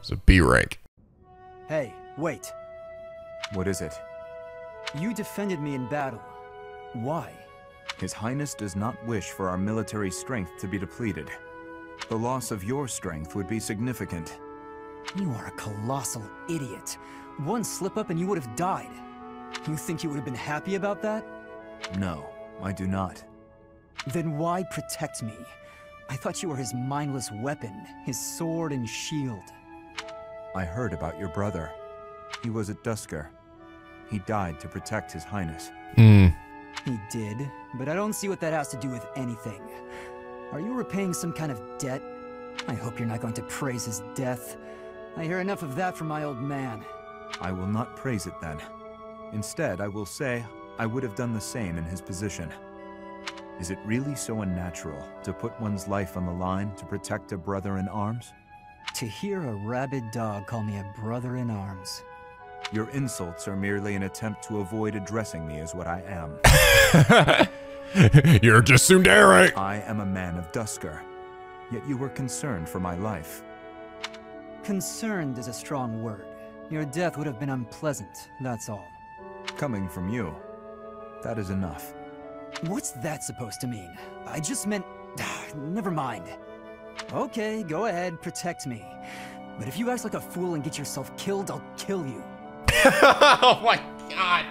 It's a B rank. Hey, wait. What is it? You defended me in battle. Why? His Highness does not wish for our military strength to be depleted. The loss of your strength would be significant. You are a colossal idiot. One slip up and you would have died. You think you would have been happy about that? No, I do not. Then why protect me? I thought you were his mindless weapon, his sword and shield. I heard about your brother. He was a Duscur. He died to protect His Highness. He did, but I don't see what that has to do with anything. Are you repaying some kind of debt? I hope you're not going to praise his death. I hear enough of that from my old man. I will not praise it then. Instead, I will say I would have done the same in his position. Is it really so unnatural to put one's life on the line to protect a brother in arms? To hear a rabid dog call me a brother in arms. Your insults are merely an attempt to avoid addressing me as what I am. You're just Sundari. I am a man of Duscur, yet you were concerned for my life. Concerned is a strong word. Your death would have been unpleasant, that's all. Coming from you, that is enough. What's that supposed to mean? I just meant... Never mind. Okay, go ahead, protect me. But if you act like a fool and get yourself killed, I'll kill you. Oh my God.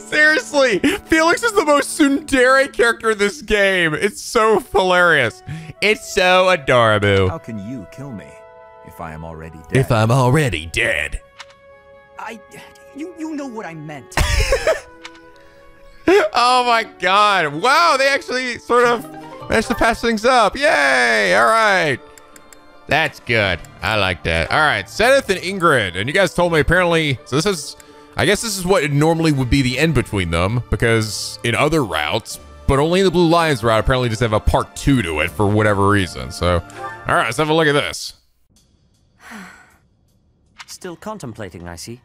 Seriously, Felix is the most tsundere character in this game. It's so hilarious. It's so adorable. How can you kill me if I am already dead? If I'm already dead. You know what I meant. Oh my God. Wow, they actually sort of managed to pass things up. Yay, all right. That's good. I like that. All right, Seteth and Ingra. And you guys told me apparently, so I guess this is what it normally would be the end between them, because in other routes, but only in the Blue Lions route, apparently just have a part 2 to it for whatever reason. So, all right, let's have a look at this. Still contemplating, I see.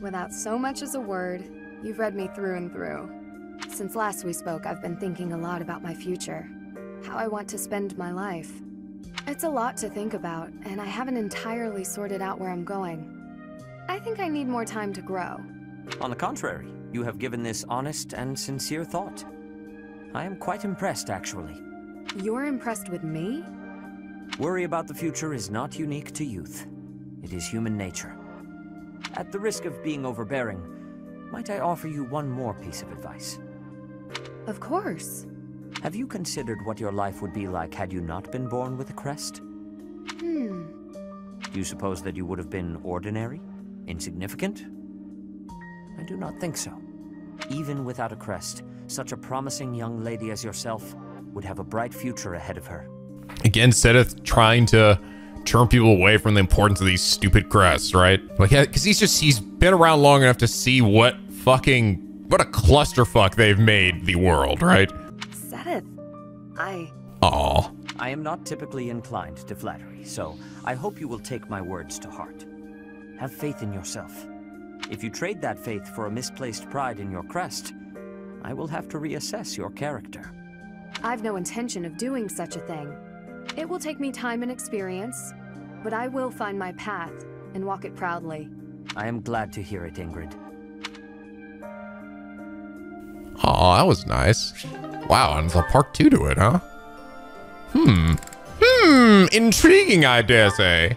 Without so much as a word, you've read me through and through. Since last we spoke, I've been thinking a lot about my future, how I want to spend my life. It's a lot to think about, and I haven't entirely sorted out where I'm going. I think I need more time to grow. On the contrary, you have given this honest and sincere thought. I am quite impressed, actually. You're impressed with me? Worry about the future is not unique to youth. It is human nature. At the risk of being overbearing, might I offer you one more piece of advice? Of course. Have you considered what your life would be like had you not been born with a crest? Do you suppose that you would have been ordinary? Insignificant? I do not think so. Even without a crest, such a promising young lady as yourself would have a bright future ahead of her. Again, Seteth trying to turn people away from the importance of these stupid crests, right? Like, yeah, because he's been around long enough to see what what a clusterfuck they've made the world, right? Seteth, Aw. I am not typically inclined to flattery, so I hope you will take my words to heart. Have faith in yourself. If you trade that faith for a misplaced pride in your crest, I will have to reassess your character. I've no intention of doing such a thing. It will take me time and experience, but I will find my path and walk it proudly. I am glad to hear it, Ingrid. Aw, that was nice. Wow, and it's a part 2 to it, huh? Intriguing, I dare say.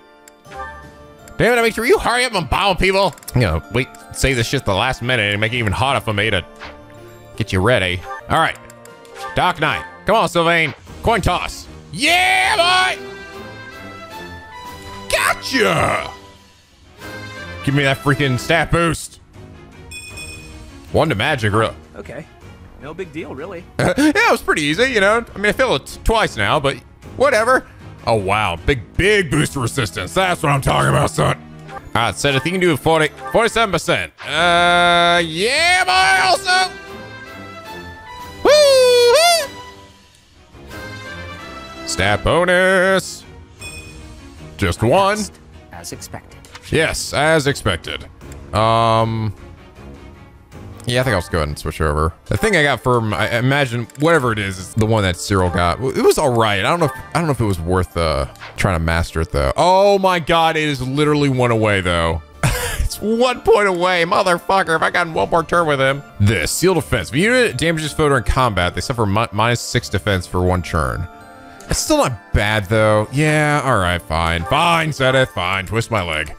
Damn it, make sure you hurry up and bomb people. You know, wait, say this shit the last minute and make it even hotter for me to get you ready. All right. Dark Knight. Come on, Sylvain. Coin toss. Yeah, boy! Gotcha! Give me that freaking stat boost. One to magic, really. Okay. No big deal, really. Yeah, it was pretty easy, you know. I mean, I failed it twice now, but whatever. Oh, wow. Big boost to resistance. That's what I'm talking about, son. All right, so I think you can do 47%. Yeah, boy, also. Stat bonus. Just one. As expected. Yes, as expected. Yeah, I think I'll just go ahead and switch over. The thing I got from, I imagine, whatever it is the one that Cyril got. It was all right. I don't know if it was worth trying to master it though. Oh my God, it is literally one away though. It's 1 point away, motherfucker. If I got one more turn with him. This seal defense. If a unit damages foe during combat, they suffer -6 defense for 1 turn. It's still not bad, though. Yeah, all right, fine. Fine, Seteth, fine. Twist my leg.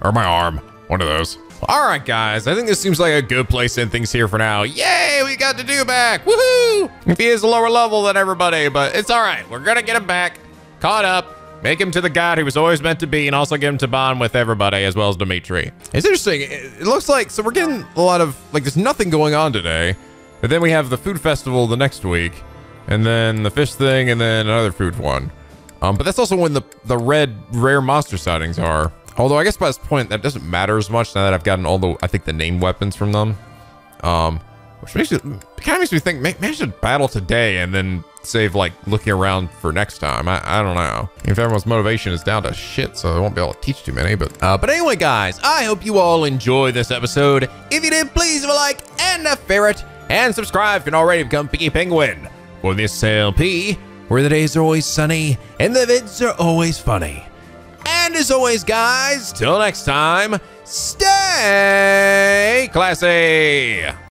Or my arm. One of those. All right, guys. I think this seems like a good place to end things here for now. Yay, we got Dedue back. Woohoo! If he is a lower level than everybody, but it's all right. We're going to get him back. Caught up. Make him to the god he was always meant to be, and also get him to bond with everybody, as well as Dimitri. It's interesting. It looks like, so we're getting a lot of, like, there's nothing going on today. But then we have the food festival the next week. And then the fish thing, and then another food one. But that's also when the red rare monster sightings are. Although I guess by this point, that doesn't matter as much now that I've gotten all the, I think, the name weapons from them. Which makes it, kind of makes me think, maybe I should battle today and then save, like, looking around for next time. I don't know. If everyone's motivation is down to shit, so I won't be able to teach too many. But anyway, guys, I hope you all enjoyed this episode. If you did, please leave a like and a ferret. And subscribe if you're not already become Piggy Penguin. For this LP, where the days are always sunny and the vids are always funny. And as always, guys, till next time, stay classy!